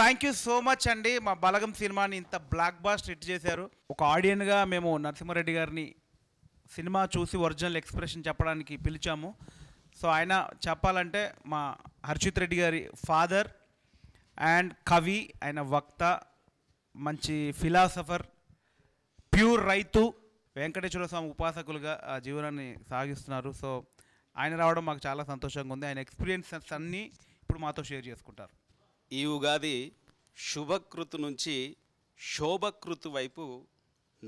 Thank you so much andi ma balagam cinema ni inta blockbuster hit chesaru oka audience ga memo Narsimha Reddy garni cinema chusi original expression cheppadaniki pilichamu so aina cheppalante ma Harshith Reddy gari father and kavi aina vakta manchi philosopher pure raitu Venkaturusam upasakuluga jeevananni saagistunaru so aina raavadam maaku chaala santoshanga undi aina experiences anni ippudu maato share cheskuntaru ఈ ఉగాది శుభకృతు నుంచి శోభకృతు వైపు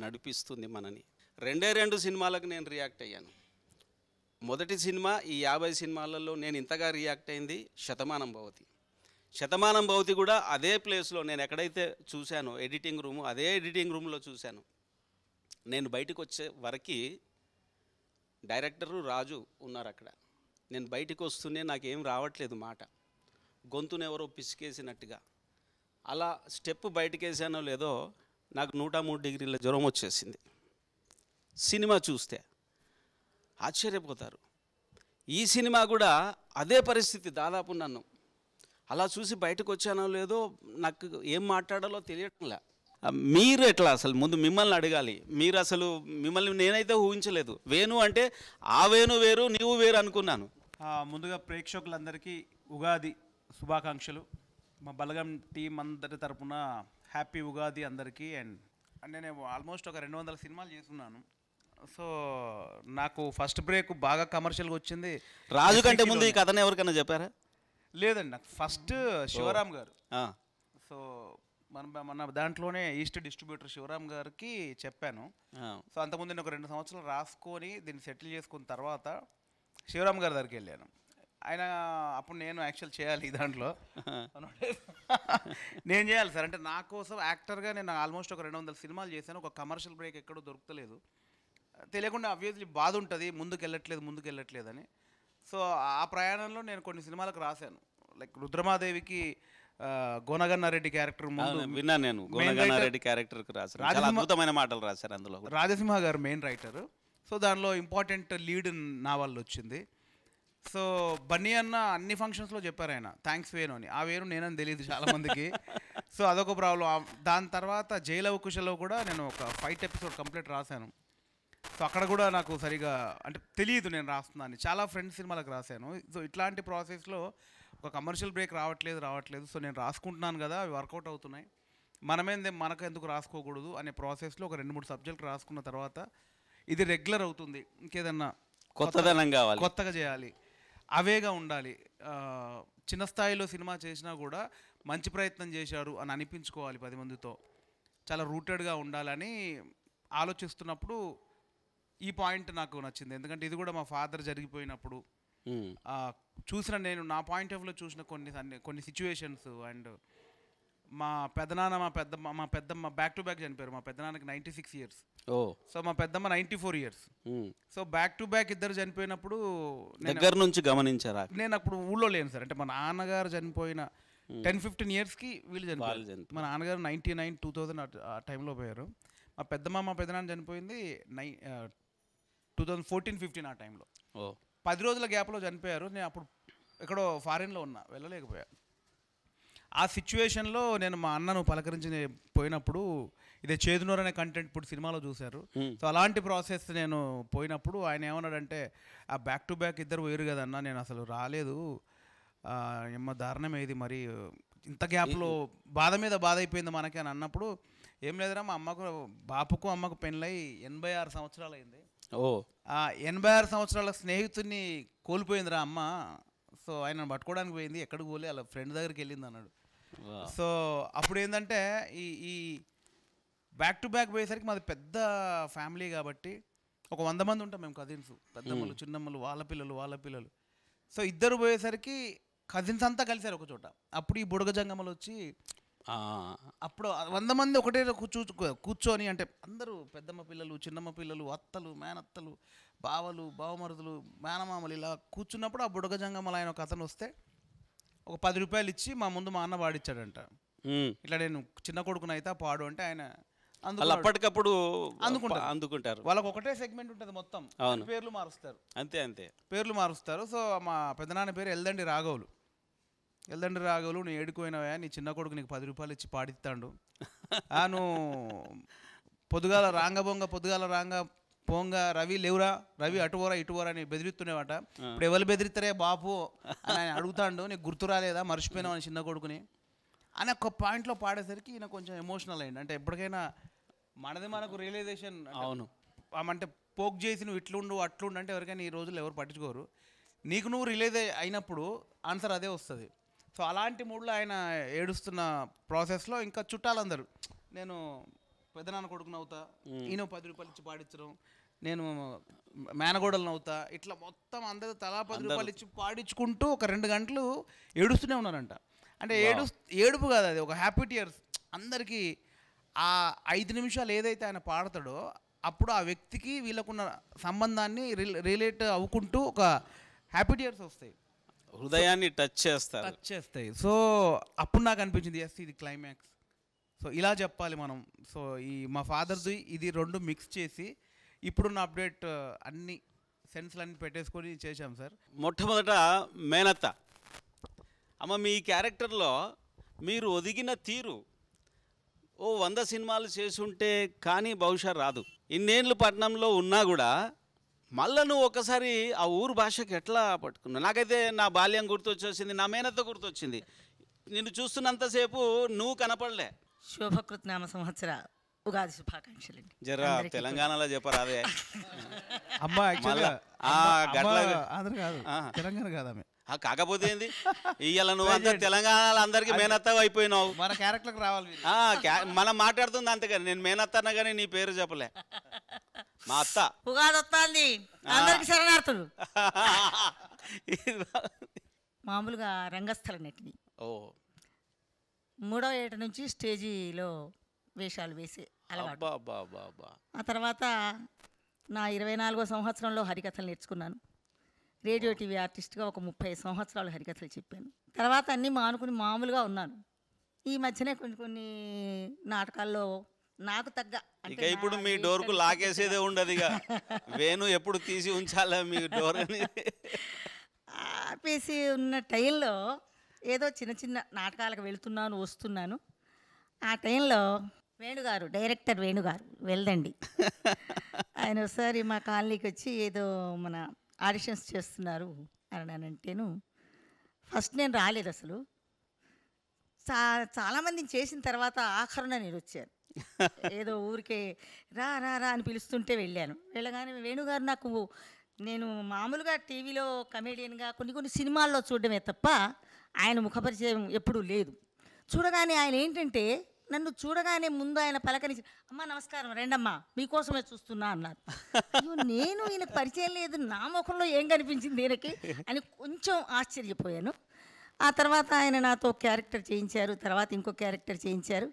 నడిపిస్తుంది మనని. రెండే రెండు సినిమాలకు నేను react అయ్యాను. మొదటి సినిమా ఈ 50 సినిమాలలో నేను ఇంతగా రియాక్ట్ అయింది శతమానం భవతి. శతమానం భవతి కూడా అదే ప్లేస్లో నేను ఎక్కడైతే చూశానో ఎడిటింగ్ రూమ్ అదే ఎడిటింగ్ రూమ్లో చూశాను. నేను బయటికి వచ్చే వరకు డైరెక్టరు రాజు ఉన్నారు అక్కడ. నేను బయటికి వస్తూనే నాకేం రావట్లేదు మాట. గొంతును ఎవరో పిసికేసినట్టుగా అలా స్టెప్ బయటకేసానో లేదో నాకు 103 డిగ్రీల జ్వరం వచ్చేసింది. సినిమా చూస్తే ఆశ్చర్యపోతారు. ఈ సినిమా కూడా అదే పరిస్థితి దాదాపు నన్ను అలా చూసి బయటకు వచ్చానో లేదో నాకు ఏం మాట్లాడాలో తెలియట్లా. మీరు ఎట్లా అసలు ముందు మిమ్మల్ని అడగాలి. మీరు అసలు మిమ్మల్ని నేనైతే ఊహించలేదు. వేణు అంటే ఆ వేణు వేరు నీవు వేరు అనుకున్నాను. ముందుగా ప్రేక్షకులందరికీ ఉగాది శుభాకాంక్షలు. మా బలగం టీం అందరి తరపున హ్యాపీ ఉగాది అందరికీ. అండ్ నేను ఆల్మోస్ట్ ఒక 200 సినిమాలు చేస్తున్నాను. సో నాకు ఫస్ట్ బ్రేక్ బాగా కమర్షియల్గా వచ్చింది. రాజు కంటే ముందు ఈ కథను ఎవరికైనా చెప్పారా? లేదండి, నాకు ఫస్ట్ శివరామ్గారు. సో మన దాంట్లోనే ఈస్ట్ డిస్ట్రిబ్యూటర్ శివరామ్గారికి చెప్పాను. సో అంతకుముందు నేను ఒక 2 సంవత్సరాలు రాసుకొని దీన్ని సెటిల్ చేసుకున్న తర్వాత శివరామ్గారి దగ్గరికి వెళ్ళాను. ఆయన అప్పుడు నేను యాక్చువల్ చేయాలి ఈ దాంట్లో నేను చేయాలి సార్ అంటే నా కోసం యాక్టర్గా నేను ఆల్మోస్ట్ ఒక 200 సినిమాలు చేశాను. ఒక కమర్షియల్ బ్రేక్ ఎక్కడో దొరకలేదు. తెలియకుండా అబ్వియస్లీ బాధ ఉంటుంది, ముందుకు వెళ్ళట్లేదు అని. సో ఆ ప్రయాణంలో నేను కొన్ని సినిమాలకు రాశాను. లైక్ రుద్రమా దేవికి గోనగన్న రెడ్డి క్యారెక్టర్ విన్నాను నేను. గోనగన్న రెడ్డి క్యారెక్టర్కి రాశాను, చాలా అద్భుతమైన మాటలు రాశారు అందులో. రాజసింహ గారు మెయిన్ రైటరు. సో దానిలో ఇంపార్టెంట్ లీడ్ నా వాళ్ళు వచ్చింది. సో బన్నీ అన్న అన్ని ఫంక్షన్స్లో చెప్పారు ఆయన థ్యాంక్స్ వేణు అని. ఆ వేణు నేనని తెలియదు చాలామందికి. సో అదొక ప్రాబ్లం. దాని తర్వాత జైలవ కుషలో కూడా నేను ఒక 5 ఎపిసోడ్ కంప్లీట్ రాశాను. సో అక్కడ కూడా నాకు సరిగా అంటే తెలియదు నేను రాస్తున్నాను. చాలా ఫ్రెండ్స్ సినిమాలకు రాశాను. సో ఇట్లాంటి ప్రాసెస్లో ఒక కమర్షియల్ బ్రేక్ రావట్లేదు. సో నేను రాసుకుంటున్నాను కదా, అవి వర్కౌట్ అవుతున్నాయి. మనమేందే మనకు ఎందుకు రాసుకోకూడదు అనే ప్రాసెస్లో ఒక 2-3 సబ్జెక్టులు రాసుకున్న తర్వాత ఇది రెగ్యులర్ అవుతుంది. ఇంకేదన్నా కొత్తగా చేయాలి, అవేగా ఉండాలి. చిన్న స్థాయిలో సినిమా చేసినా కూడా మంచి ప్రయత్నం చేశారు అని అనిపించుకోవాలి 10 మందితో. చాలా రూటెడ్గా ఉండాలని ఆలోచిస్తున్నప్పుడు ఈ పాయింట్ నాకు నచ్చింది. ఎందుకంటే ఇది కూడా మా ఫాదర్ జరిగిపోయినప్పుడు చూసిన, నేను నా పాయింట్ ఆఫ్ వ్యూలో చూసిన కొన్ని సిచ్యువేషన్స్. అండ్ మా పెద్దమ్మ బ్యాక్ టు బ్యాక్ చనిపోయారు. మా పెద్దనాన్నకి 96 ఇయర్స్, సో మా పెద్దమ్మ 94 years. So back to back ఇద్దరు చనిపోయినప్పుడు దగ్గర నుంచి గమనించారా? నేను అప్పుడు ఊళ్ళో లేను సార్. అంటే మా నాన్నగారు చనిపోయిన 10-15 ఇయర్స్కి వీళ్ళు చనిపోయారు. మా నాన్నగారు 99-2000 ఆ టైంలో పోయారు. మా పెద్దమ్మ మా పెద్దనాన్న చనిపోయింది 2014-15 ఆ టైంలో. 10 రోజుల గ్యాప్లో చనిపోయారు. నేను అప్పుడు ఎక్కడో ఫారిన్లో ఉన్నా, వెళ్ళలేకపోయా. ఆ సిచ్యువేషన్లో నేను మా అన్నను పలకరించి పోయినప్పుడు ఇదే చేదునూరు అనే కంటెంట్ ఇప్పుడు సినిమాలో చూశారు. సో అలాంటి ప్రాసెస్ నేను పోయినప్పుడు ఆయన ఏమన్నాడంటే, ఆ బ్యాక్ టు బ్యాక్ ఇద్దరు పోయారు కదన్నా, నేను అసలు రాలేదు. ఏమో దారుణం ఏది మరి, ఇంత గ్యాప్లో బాధ మీద బాధ అయిపోయింది మనకి అని అన్నప్పుడు, ఏం లేదురా మా అమ్మకు బాపుకు అమ్మకు పెళ్ళై 86 సంవత్సరాలు అయింది. ఆ 86 సంవత్సరాల స్నేహితుడిని కోల్పోయిందిరా అమ్మ. సో ఆయన పట్టుకోవడానికి పోయింది, ఎక్కడికి పోలే, అలా ఫ్రెండ్ దగ్గరికి వెళ్ళింది అన్నాడు. సో అప్పుడు ఏంటంటే ఈ బ్యాక్ టు బ్యాక్ పోయేసరికి మాది పెద్ద ఫ్యామిలీ కాబట్టి ఒక 100 మంది ఉంటాం మేము కజిన్స్. పెద్దమ్మలు, చిన్నమ్మలు, వాళ్ళ పిల్లలు. సో ఇద్దరు పోయేసరికి కజిన్స్ అంతా కలిసారు ఒక చోట. అప్పుడు ఈ బుడగ జంగమలు వచ్చి అప్పుడు 100 మంది ఒకటే కూర్చొని, అంటే అందరూ పెద్దమ్మ పిల్లలు, చిన్నమ్మ పిల్లలు, అత్తలు, మేనత్తలు, బావలు, బావమరుదులు, మేనమామలు ఇలా కూర్చున్నప్పుడు ఆ బుడగ జంగమలు ఆయన ఒక అతను వస్తే ఒక 10 రూపాయలు ఇచ్చి మా ముందు మా అన్న వాడిచ్చాడంట. ఇట్లా నేను చిన్న కొడుకుని అయితే పాడు అంటే ఆయన అప్పటికప్పుడు అందుకుంటారు. వాళ్ళకి ఒకటే సెగ్మెంట్ ఉంటుంది మొత్తం, పేర్లు మారుస్తారు. అంతే పేర్లు మారుస్తారు. సో మా పెద్దనాన్న పేరు యెల్దండి రాఘవులు. Yeldandi Raghavulu, నేను ఏడుకోయినావా నీ చిన్న కొడుకు నీకు 10 రూపాయలు ఇచ్చి పాడిస్తాడు. ఆను పొద్దుగాల రాంగబొంగ పొద్దుగాల రాంగ పోంగ రవి లేవురా రవి అటువరా ఇటువరా అని బెదిరిస్తున్నావాట. ఇప్పుడు ఎవరు బెదిరిస్తారే బాపు అని ఆయన అడుగుతాడు. నీకు గుర్తు రాలేదా మర్చిపోయినావు అని చిన్న కొడుకుని అని ఒక పాయింట్లో పాడేసరికి ఈయన కొంచెం ఎమోషనల్ అయ్యింది. అంటే ఎప్పటికైనా మనది మనకు రియలైజేషన్ అవును అంటే పోక్ చేసి నువ్వు ఇట్లుండు అట్లుండు అంటే ఎవరికైనా ఈ రోజుల్లో ఎవరు పట్టించుకోరు. నీకు నువ్వు రిలీజ్ అయినప్పుడు ఆన్సర్ అదే వస్తుంది. సో అలాంటి మూడ్లో ఆయన ఏడుస్తున్న ప్రాసెస్లో ఇంకా చుట్టాలందరూ నేను పెద్దనాన్న కొడుకుని అవుతా, ఈయన 10 రూపాయలు ఇచ్చి పాడించడం, నేను మేనగోడలను అవుతా, ఇట్లా మొత్తం అందరూ తలా 10 రూపాయలు ఇచ్చి పాడించుకుంటూ ఒక 2 గంటలు ఏడుస్తూనే ఉన్నారంట. అంటే ఏడుపు కాదు, అది ఒక హ్యాపీ టియర్స్. అందరికీ ఆ 5 నిమిషాలు ఏదైతే ఆయన పాడతాడో అప్పుడు ఆ వ్యక్తికి వీళ్ళకున్న సంబంధాన్ని రిలేట్ అవ్వుకుంటూ ఒక హ్యాపీ టియర్స్ వస్తాయి, హృదయాన్ని టచ్ చేస్తాయి. సో అప్పుడు నాకు అనిపించింది ఎస్ ఇది క్లైమాక్స్, సో ఇలా చెప్పాలి మనం. సో ఈ మా ఫాదర్ది ఇది 2 మిక్స్ చేసి ఇప్పుడున్న అప్డేట్ అన్ని సెన్స్లన్నీ పెట్టేసుకొని చేశాం సార్. మొట్టమొదట మేనత్త అమ్మ మీ క్యారెక్టర్లో మీరు ఒదిగిన తీరు 100 సినిమాలు చేసుంటే కానీ బహుశా రాదు. ఇన్నేళ్ళు పట్టణంలో ఉన్నా కూడా మళ్ళా నువ్వు ఒకసారి ఆ ఊరు భాషకి ఎట్లా పట్టుకున్నావు? నాకైతే నా బాల్యం గుర్తొచ్చేసింది, నా మేనత్త గుర్తొచ్చింది. నిన్ను చూస్తున్నంతసేపు నువ్వు కనపడలే. శుభకృత్నామ సంవత్సర ఉగాది శుభాకాంక్షలండి. జరా తెలంగాణలో చెప్పరాదే అమ్మా, తెలంగాణ కాదు కాకపోతే ఏంది ఇవాళ నువ్వు అంతా తెలంగాణలో అందరికీ మేనత్త అయిపోయినావు. మన క్యారెక్టర్కి రావాలి, మనం మాట్లాడుతుంది అంతేకాదు. నేను మేనత్తన్నా కానీ నీ పేరు చెప్పలే. మా అత్త ఉగాది వస్తుంది అందరికి శరణార్థులు. మామూలుగా రంగస్థల నటిని, 3వ ఏట నుంచి స్టేజీలో వేషాలు వేసే అలవాటు. ఆ తర్వాత నా 24వ సంవత్సరంలో హరికథలు నేర్చుకున్నాను. రేడియో టీవీ ఆర్టిస్ట్గా ఒక 30 సంవత్సరాలు హరికథలు చెప్పాను. తర్వాత అన్నీ మానుకుని మామూలుగా ఉన్నాను. ఈ మధ్యనే కొన్ని నాటకాల్లో నాకు తగ్గ అంటే ఇప్పుడు మీ డోర్కు లాగేసేదే ఉండదు. ఇక వేణు ఎప్పుడు తీసి ఉంచాలా మీ డోర్ అని ఆపేసి ఉన్న టైంలో ఏదో చిన్న చిన్న నాటకాలకు వెళుతున్నాను వస్తున్నాను. ఆ టైంలో వేణుగారు, డైరెక్టర్ వేణుగారు వెళ్దండి, ఆయన ఒకసారి మా కాలనీకి వచ్చి ఏదో మన ఆడిషన్స్ చేస్తున్నారు అని అంటేను ఫస్ట్ నేను రాలేదు. అసలు చాలామందిని చేసిన తర్వాత ఆఖరున నేను వచ్చాను. ఏదో ఊరికే రా రా రా అని పిలుస్తుంటే వెళ్ళాను. వెళ్ళగానే వేణుగారు నాకు, నేను మామూలుగా టీవీలో కమెడియన్గా కొన్ని సినిమాల్లో చూడడమే తప్ప ఆయన ముఖపరిచయం ఎప్పుడూ లేదు. చూడగానే ఆయన ఏంటంటే నన్ను చూడగానే ముందు ఆయన పలకరించి అమ్మ నమస్కారం రెండమ్మా మీకోసమే చూస్తున్నా అన్నారు. నేను ఈయనకు పరిచయం లేదు, నా ముఖంలో ఏం కనిపించింది ఈయనకి అని కొంచెం ఆశ్చర్యపోయాను. ఆ తర్వాత ఆయన నాతో క్యారెక్టర్ చేయించారు, తర్వాత ఇంకో క్యారెక్టర్ చేయించారు.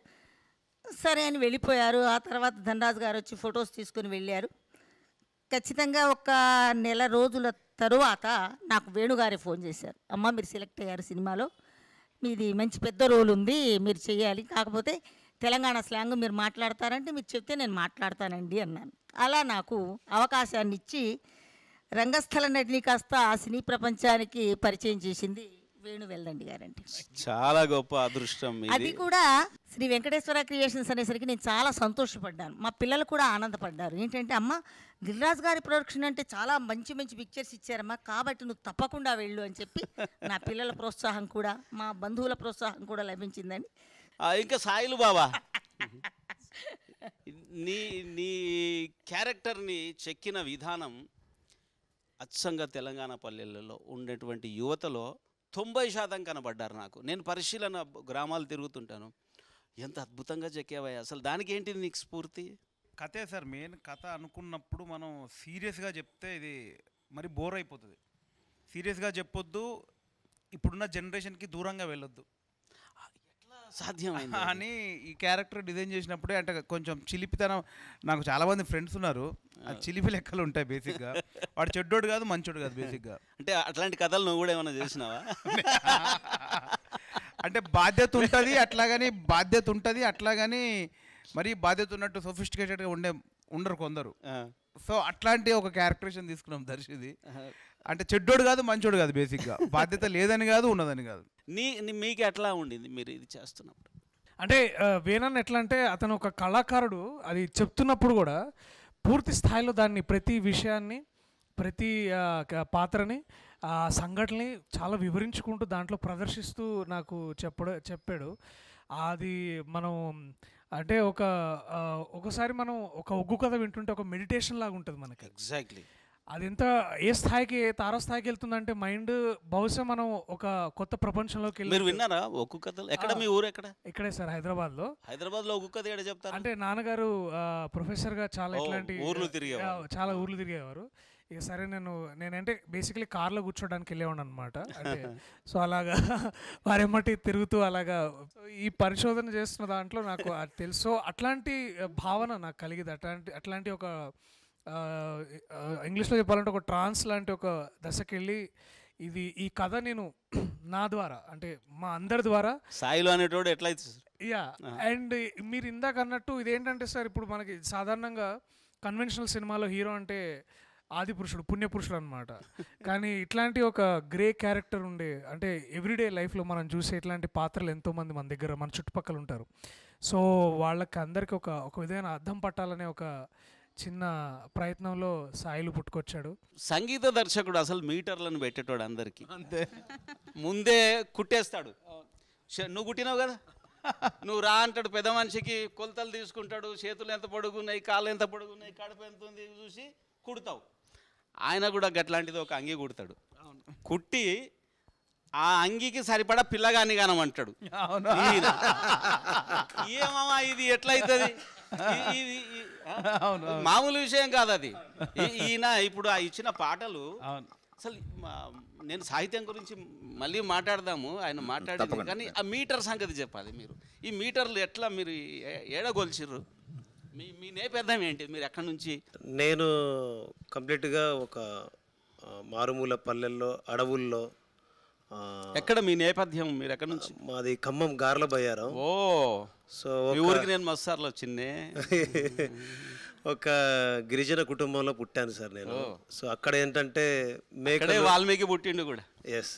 సరే అని వెళ్ళిపోయారు. ఆ తర్వాత ధనరాజు గారు వచ్చి ఫొటోస్ తీసుకుని వెళ్ళారు. ఖచ్చితంగా ఒక 1 నెల రోజుల తరువాత నాకు వేణుగారే ఫోన్ చేశారు, అమ్మ మీరు సెలెక్ట్ అయ్యారు సినిమాలో, మీది మంచి పెద్ద రోల్ ఉంది, మీరు చేయాలి, కాకపోతే తెలంగాణ స్లాంగ్ మీరు మాట్లాడతారంటే మీరు చెప్తే నేను మాట్లాడతానండి అన్నాను. అలా నాకు అవకాశాన్ని ఇచ్చి రంగస్థల నటిని కాస్త ఆ సినీ ప్రపంచానికి పరిచయం చేసింది వేణు వెల్దండి గారండి. చాలా గొప్ప అదృష్టం. అది కూడా శ్రీ వెంకటేశ్వర క్రియేషన్స్ అనేసరికి నేను చాలా సంతోషపడ్డాను. మా పిల్లలు కూడా ఆనందపడ్డారు. ఏంటంటే అమ్మ దిల్ రాజు గారి ప్రొడక్షన్ అంటే చాలా మంచి మంచి పిక్చర్స్ ఇచ్చారమ్మా, కాబట్టి నువ్వు తప్పకుండా వెళ్ళు అని చెప్పి నా పిల్లల ప్రోత్సాహం కూడా మా బంధువుల ప్రోత్సాహం కూడా లభించిందని. ఇంకా సాయిలు బాబా నీ క్యారెక్టర్ని చెక్కిన విధానం అచ్చంగా తెలంగాణ పల్లెలలో ఉండేటువంటి యువతలో 90% కనబడ్డారు నాకు. నేను పరిశీలన గ్రామాలు తిరుగుతుంటాను. ఎంత అద్భుతంగా చెక్కేవా, అసలు దానికి ఏంటి నీకు స్ఫూర్తి? కథే సార్ మెయిన్. కథ అనుకున్నప్పుడు మనం సీరియస్గా చెప్తే ఇది మరి బోర్ అయిపోతుంది. సీరియస్గా చెప్పొద్దు, ఇప్పుడున్న జనరేషన్కి దూరంగా వెళ్ళొద్దు, ఎట్లా సాధ్యమైంది అని ఈ క్యారెక్టర్ డిజైన్ చేసినప్పుడే అంటే కొంచెం చిలిపితనం. నాకు చాలామంది ఫ్రెండ్స్ ఉన్నారు, ఆ చిలిపి లెక్కలు ఉంటాయి. బేసిక్గా వాడు చెడ్డోడు కాదు, మంచోడు కాదు. బేసిక్గా అంటే అట్లాంటి కథలు నువ్వు కూడా ఏమైనా చేసినావా? అంటే బాధ్యత ఉంటుంది అట్లాగని, మరి బాధ్యత ఉన్నట్టు సోఫిస్టికేటెడ్గా ఉండరు కొందరు. సో అట్లాంటి ఒక క్యారెక్టరేషన్ తీసుకున్నాం దర్శిది. అంటే చెడ్డోడు కాదు మంచోడు కాదు, బేసిక్గా బాధ్యత లేదని కాదు ఉన్నదని కాదు. మీకు ఎట్లా ఉండింది మీరు ఇది చేస్తున్నప్పుడు? అంటే వేణన్ ఎట్లా అంటే అతను ఒక కళాకారుడు, అది చెప్తున్నప్పుడు కూడా పూర్తి స్థాయిలో దాన్ని ప్రతి విషయాన్ని ప్రతి పాత్రని ఆ సంఘటనని చాలా వివరించుకుంటూ దాంట్లో ప్రదర్శిస్తూ నాకు చెప్పాడు. అది మనం అంటే ఒకసారి మనం ఒక ఒగ్గు కథ వింటుంటే ఒక మెడిటేషన్ లాగా ఉంటుంది మనకి. ఎగ్జాక్ట్లీ అది ఎంత ఏ స్థాయికి తారస్థాయికి వెళ్తుందంటే మైండ్ బహుశా మనం ఒక కొత్త ప్రపంచంలోకి వెళ్ళి. మీరు విన్నారా ఒగ్గు కథలు? ఎక్కడ మీ ఊరు ఎక్కడ? ఇక్కడే సార్ హైదరాబాద్లో. హైదరాబాద్లో ఒగ్గు కథ ఎక్కడ చెప్తారు అంటే నాన్నగారు ప్రొఫెసర్గా చాలా ఇట్లాంటి చాలా ఊర్లు తిరిగేవారు. ఇక సరే నేనంటే బేసిక్లీ కార్లో కూర్చోడానికి వెళ్ళేవాడు అనమాట. అంటే సో అలాగా వారేమటి తిరుగుతూ అలాగా ఈ పరిశోధన చేస్తున్న దాంట్లో నాకు అది తెలుసు. అట్లాంటి భావన నాకు కలిగింది. అట్లాంటి ఒక ఇంగ్లీష్లో చెప్పాలంటే ఒక ట్రాన్స్ లాంటి ఒక దశకెళ్ళి ఇది ఈ కథ నేను నా ద్వారా అంటే మా అందరి ద్వారా సాయిలో అనేటోడు ఎట్లా యా. అండ్ మీరు ఇందాక అన్నట్టు ఇదేంటంటే సార్ ఇప్పుడు మనకి సాధారణంగా కన్వెన్షనల్ సినిమాలో హీరో అంటే ఆది పురుషుడు పుణ్యపురుషుడు అనమాట. కానీ ఇట్లాంటి ఒక గ్రే క్యారెక్టర్ ఉండే అంటే ఎవ్రీడే లైఫ్లో మనం చూసే ఇట్లాంటి పాత్రలు ఎంతోమంది మన దగ్గర మన చుట్టుపక్కల ఉంటారు. సో వాళ్ళకి అందరికీ ఒక విధమైన అర్థం పట్టాలనే ఒక చిన్న ప్రయత్నంలో సాయిలు పుట్టుకొచ్చాడు. సంగీత దర్శకుడు అసలు మీటర్లను పెట్టేటోడు అందరికీ అంతే, ముందే కుట్టేస్తాడు. నువ్వు కుట్టినావు కదా నువ్వు రా అంటాడు, పెద్ద మనిషికి కొలతలు తీసుకుంటాడు, చేతులు ఎంత పొడుగున్నాయి కాళ్ళు ఎంత పొడుగున్నాయి కడుపు ఎంత ఉంది చూసి కుడతావు. ఆయన కూడా గట్లాంటిది ఒక అంగి కుడతాడు, కుట్టి ఆ అంగికి సరిపడా పిల్లగాన్ని కానమంటాడు. ఏమమ్మా ఇది ఎట్లయితుంది? మామూలు విషయం కాదు అది. ఈయన ఇప్పుడు ఆ ఇచ్చిన పాటలు అసలు నేను సాహిత్యం గురించి మళ్ళీ మాట్లాడదాము ఆయన మాట్లాడేది, కానీ ఆ మీటర్ సంగతి చెప్పాలి మీరు. ఈ మీటర్లు ఎట్లా మీరు ఏడగొల్చిర్రు? మీ నేపథ్యం ఏంటి? మీరు ఎక్కడి నుంచి? నేను కంప్లీట్గా ఒక మారుమూల పల్లెల్లో అడవుల్లో. ఎక్కడ మీ నేపథ్యం? మీరు ఎక్కడి నుంచి? మాది ఖమ్మం గార్ల బయ్యారం. ఓ సో ఊరికి నేను మస్తార్లో వచ్చింది. ఒక గిరిజన కుటుంబంలో పుట్టాను సార్ నేను. సో అక్కడ ఏంటంటే మేకలే వాల్మీకి పుట్టిండు కూడా. ఎస్.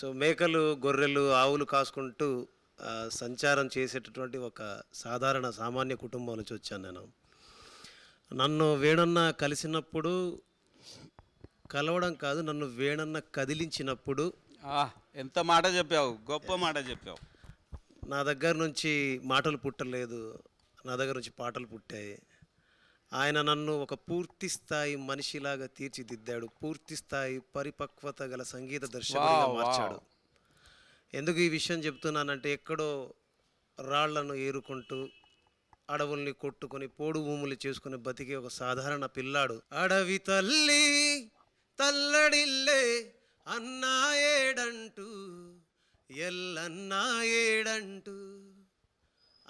సో మేకలు గొర్రెలు ఆవులు కాసుకుంటూ సంచారం చేసేటటువంటి ఒక సాధారణ సామాన్య కుటుంబం నుంచి వచ్చాను నేను. నన్ను వేణన్న కలిసినప్పుడు కలవడం కాదు, నన్ను వేణన్న కదిలించినప్పుడు. ఎంత మాట చెప్పావు, గొప్ప మాట చెప్పావు. నా దగ్గర నుంచి మాటలు పుట్టలేదు, నా దగ్గర నుంచి పాటలు పుట్టాయి. ఆయన నన్ను ఒక పూర్తి స్థాయి మనిషిలాగా తీర్చిదిద్దాడు, పూర్తి స్థాయి పరిపక్వత గల సంగీత దర్శకుడిగా మార్చాడు. ఎందుకు ఈ విషయం చెప్తున్నానంటే ఎక్కడో రాళ్లను ఏరుకుంటూ అడవుల్ని కొట్టుకొని పోడు భూములు చేసుకుని బతికే ఒక సాధారణ పిల్లాడు. అడవి తల్లి తల్లడిల్లే అన్నా ఏడంటూ ఎల్లన్నా ఏడంటూ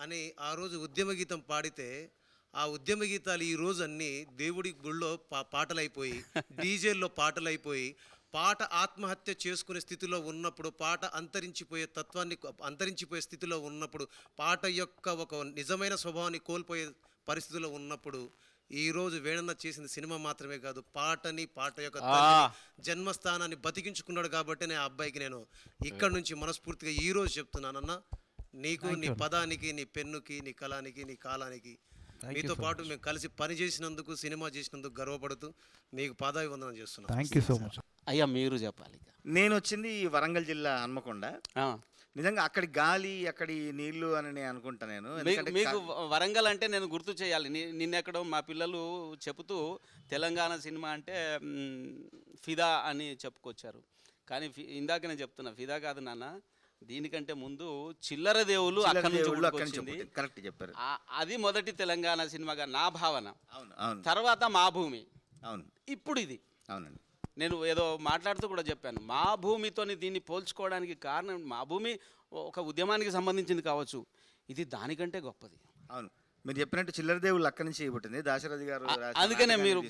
అని ఆ రోజు ఉద్యమ గీతం పాడితే ఆ ఉద్యమ గీతాలు ఈ రోజు అన్నీ దేవుడి గుళ్ళో పాటలైపోయి డీజేల్లో పాటలైపోయి పాట ఆత్మహత్య చేసుకునే స్థితిలో ఉన్నప్పుడు పాట అంతరించిపోయే స్థితిలో ఉన్నప్పుడు పాట యొక్క ఒక నిజమైన స్వభావాన్ని కోల్పోయే పరిస్థితిలో ఉన్నప్పుడు ఈరోజు వేణన్న చేసిన సినిమా మాత్రమే కాదు పాటని పాట యొక్క జన్మస్థానాన్ని బతికించుకున్నాడు. కాబట్టి ఆ అబ్బాయికి నేను ఇక్కడ నుంచి మనస్ఫూర్తిగా ఈరోజు చెప్తున్నానన్న, నీకు నీ పదానికి నీ పెన్నుకి నీ కళానికి నీ కాలానికి మీతో పాటు మేము కలిసి పని చేసినందుకు సినిమా చేసినందుకు గర్వపడుతూ మీకు పాదాభివందనం చేస్తున్నాను. థ్యాంక్ యూ సో మచ్ అయ్యా. మీరు చెప్పాలి. నేను వచ్చింది వరంగల్ జిల్లా హన్మకొండ. నిజంగా అక్కడి గాలి అక్కడి నీళ్లు అని నేను అనుకుంటా. నేను మీకు వరంగల్ అంటే నేను గుర్తు చేయాలి, నిన్నెక్కడో మా పిల్లలు చెబుతూ తెలంగాణ సినిమా అంటే ఫిదా అని చెప్పుకొచ్చారు. కానీ ఇందాక నేను చెప్తున్నా ఫిదా కాదు నాన్న, దీనికంటే ముందు చిల్లర దేవులు అక్కడి నుంచి. కరెక్ట్ చెప్పారు. అది మొదటి తెలంగాణ సినిమాగా నా భావన. తర్వాత మా భూమి. అవును ఇప్పుడు ఇది. అవునండి. నేను ఏదో మాట్లాడుతూ కూడా చెప్పాను మా భూమితోని దీన్ని పోల్చుకోవడానికి కారణం మా భూమి ఒక ఉద్యమానికి సంబంధించింది కావచ్చు, ఇది దానికంటే గొప్పది. అవును మీరు చెప్పినట్టు చిల్లర దేవుళ్ళు అక్కడి నుంచి పుట్టింది. దాశరథి గారు అందుకనే మీరు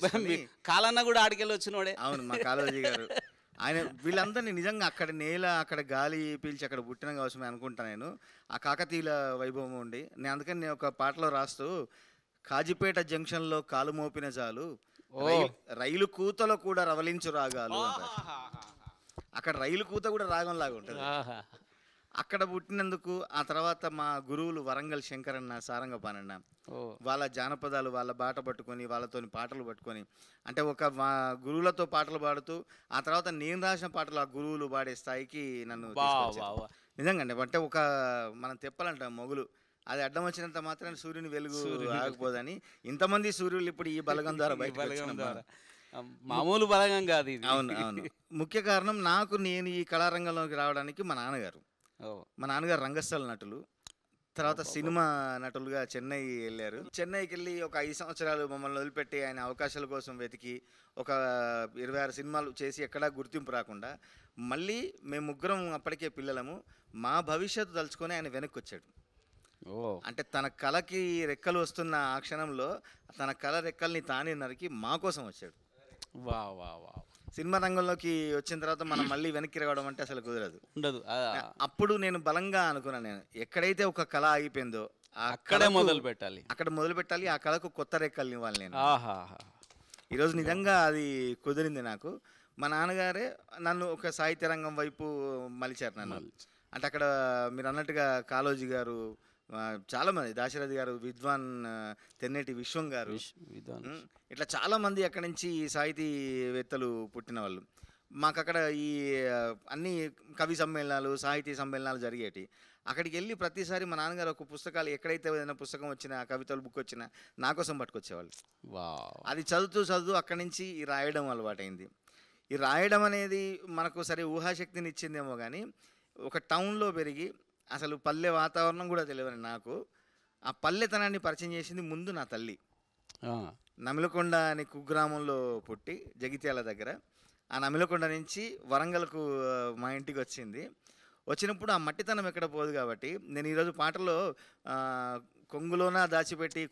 కాలన్న కూడా ఆడికెళ్ళి వచ్చినోడే. అవును మా కాళరాజు గారు ఆయన వీళ్ళందరినీ నిజంగా అక్కడ నేల అక్కడ గాలి పీల్చి అక్కడ పుట్టిన కావచ్చు అనుకుంటాను నేను. ఆ కాకతీయుల వైభవం ఉండి నేను అందుకని నేను ఒక పాటలో రాస్తూ కాజీపేట జంక్షన్లో కాలు మోపిన చాలు రైలు కూతలో కూడా రవలించు రాగాలు అంటారు. అక్కడ రైలు కూత కూడా రాగంలాగా ఉంటుంది. అక్కడ పుట్టినందుకు ఆ తర్వాత మా గురువులు వరంగల్ శంకరన్న, సారంగపానన్న వాళ్ళ జానపదాలు వాళ్ళ బాట పట్టుకొని వాళ్ళతోని పాటలు పట్టుకొని, అంటే ఒక మా గురువులతో పాటలు పాడుతూ ఆ తర్వాత నేను రాసిన పాటలు ఆ గురువులు పాడే స్థాయికి నన్ను తీసుకొచ్చారు. నిజంగానే అంటే ఒక మనం తెప్పాలంటాం మొగులు, అది అడ్డం వచ్చినంత మాత్రం సూర్యుని వెలుగు ఆగిపోదని ఇంతమంది సూర్యులు ఇప్పుడు ఈ బలగం ద్వారా బయట, మామూలు బలగం కాదు ఇది. అవును అవును. ముఖ్య కారణం నాకు నేను ఈ కళారంగంలోకి రావడానికి మా నాన్నగారు, మా నాన్నగారు రంగస్థల నటులు, తర్వాత సినిమా నటులుగా చెన్నై వెళ్ళారు. చెన్నైకి వెళ్ళి ఒక 5 సంవత్సరాలు మమ్మల్ని వదిలిపెట్టి ఆయన అవకాశాల కోసం వెతికి ఒక 26 సినిమాలు చేసి ఎక్కడా గుర్తింపు రాకుండా మళ్ళీ మేము ముగ్గురం అప్పటికే పిల్లలము, మా భవిష్యత్తు తలుచుకొని ఆయన వెనక్కి వచ్చాడు. అంటే తన కళకి రెక్కలు వస్తున్న ఆ క్షణంలో తన కళ రెక్కల్ని తానే నరికి మా కోసం వచ్చాడు. వా వా వా. సినిమా రంగంలోకి వచ్చిన తర్వాత మనం మళ్ళీ వెనక్కి రావడం అంటే అసలు కుదరదు, ఉండదు. అప్పుడు నేను బలంగా అనుకున్నాను, నేను ఎక్కడైతే ఒక కళ ఆగిపోయిందో అక్కడే మొదలు పెట్టాలి, అక్కడ మొదలు పెట్టాలి, ఆ కళకు కొత్త రెక్కల్ని ఇవ్వాలి నేను. ఈరోజు నిజంగా అది కుదిరింది నాకు. మా నాన్నగారే నన్ను ఒక సాహిత్య రంగం వైపు మలిచారు నన్ను. అంటే అక్కడ మీరు అన్నట్టుగా కాళోజీ గారు, చాలామంది దాశరథి గారు, విద్వాన్, తెన్నేటి విశ్వం గారు, ఇట్లా చాలామంది అక్కడి నుంచి సాహితీవేత్తలు పుట్టిన వాళ్ళు. మాకు అక్కడ ఈ అన్ని కవి సమ్మేళనాలు, సాహితీ సమ్మేళనాలు జరిగేవి. అక్కడికి వెళ్ళి ప్రతిసారి మా నాన్నగారు ఒక పుస్తకాలు ఎక్కడైతే ఏదైనా పుస్తకం వచ్చినా, కవితలు బుక్ వచ్చినా నా కోసం పట్టుకొచ్చేవాళ్ళు. అది చదువుతూ అక్కడి నుంచి ఈ రాయడం అలవాటైంది. ఈ రాయడం అనేది మనకు సరే ఊహాశక్తిని ఇచ్చిందేమో కానీ ఒక టౌన్లో పెరిగి అసలు పల్లె వాతావరణం కూడా తెలియని నాకు ఆ పల్లెతనాన్ని పరిచయం చేసింది ముందు నా తల్లి. నమిలకొండ అనే కుగ్రామంలో పుట్టి జగిత్యాల దగ్గర, ఆ నమిలకొండ నుంచి వరంగల్కు మా ఇంటికి వచ్చింది. వచ్చినప్పుడు ఆ మట్టితనం ఎక్కడ పోదు కాబట్టి నేను ఈరోజు పాటలో కొంగులోనా దాచిపెట్టి,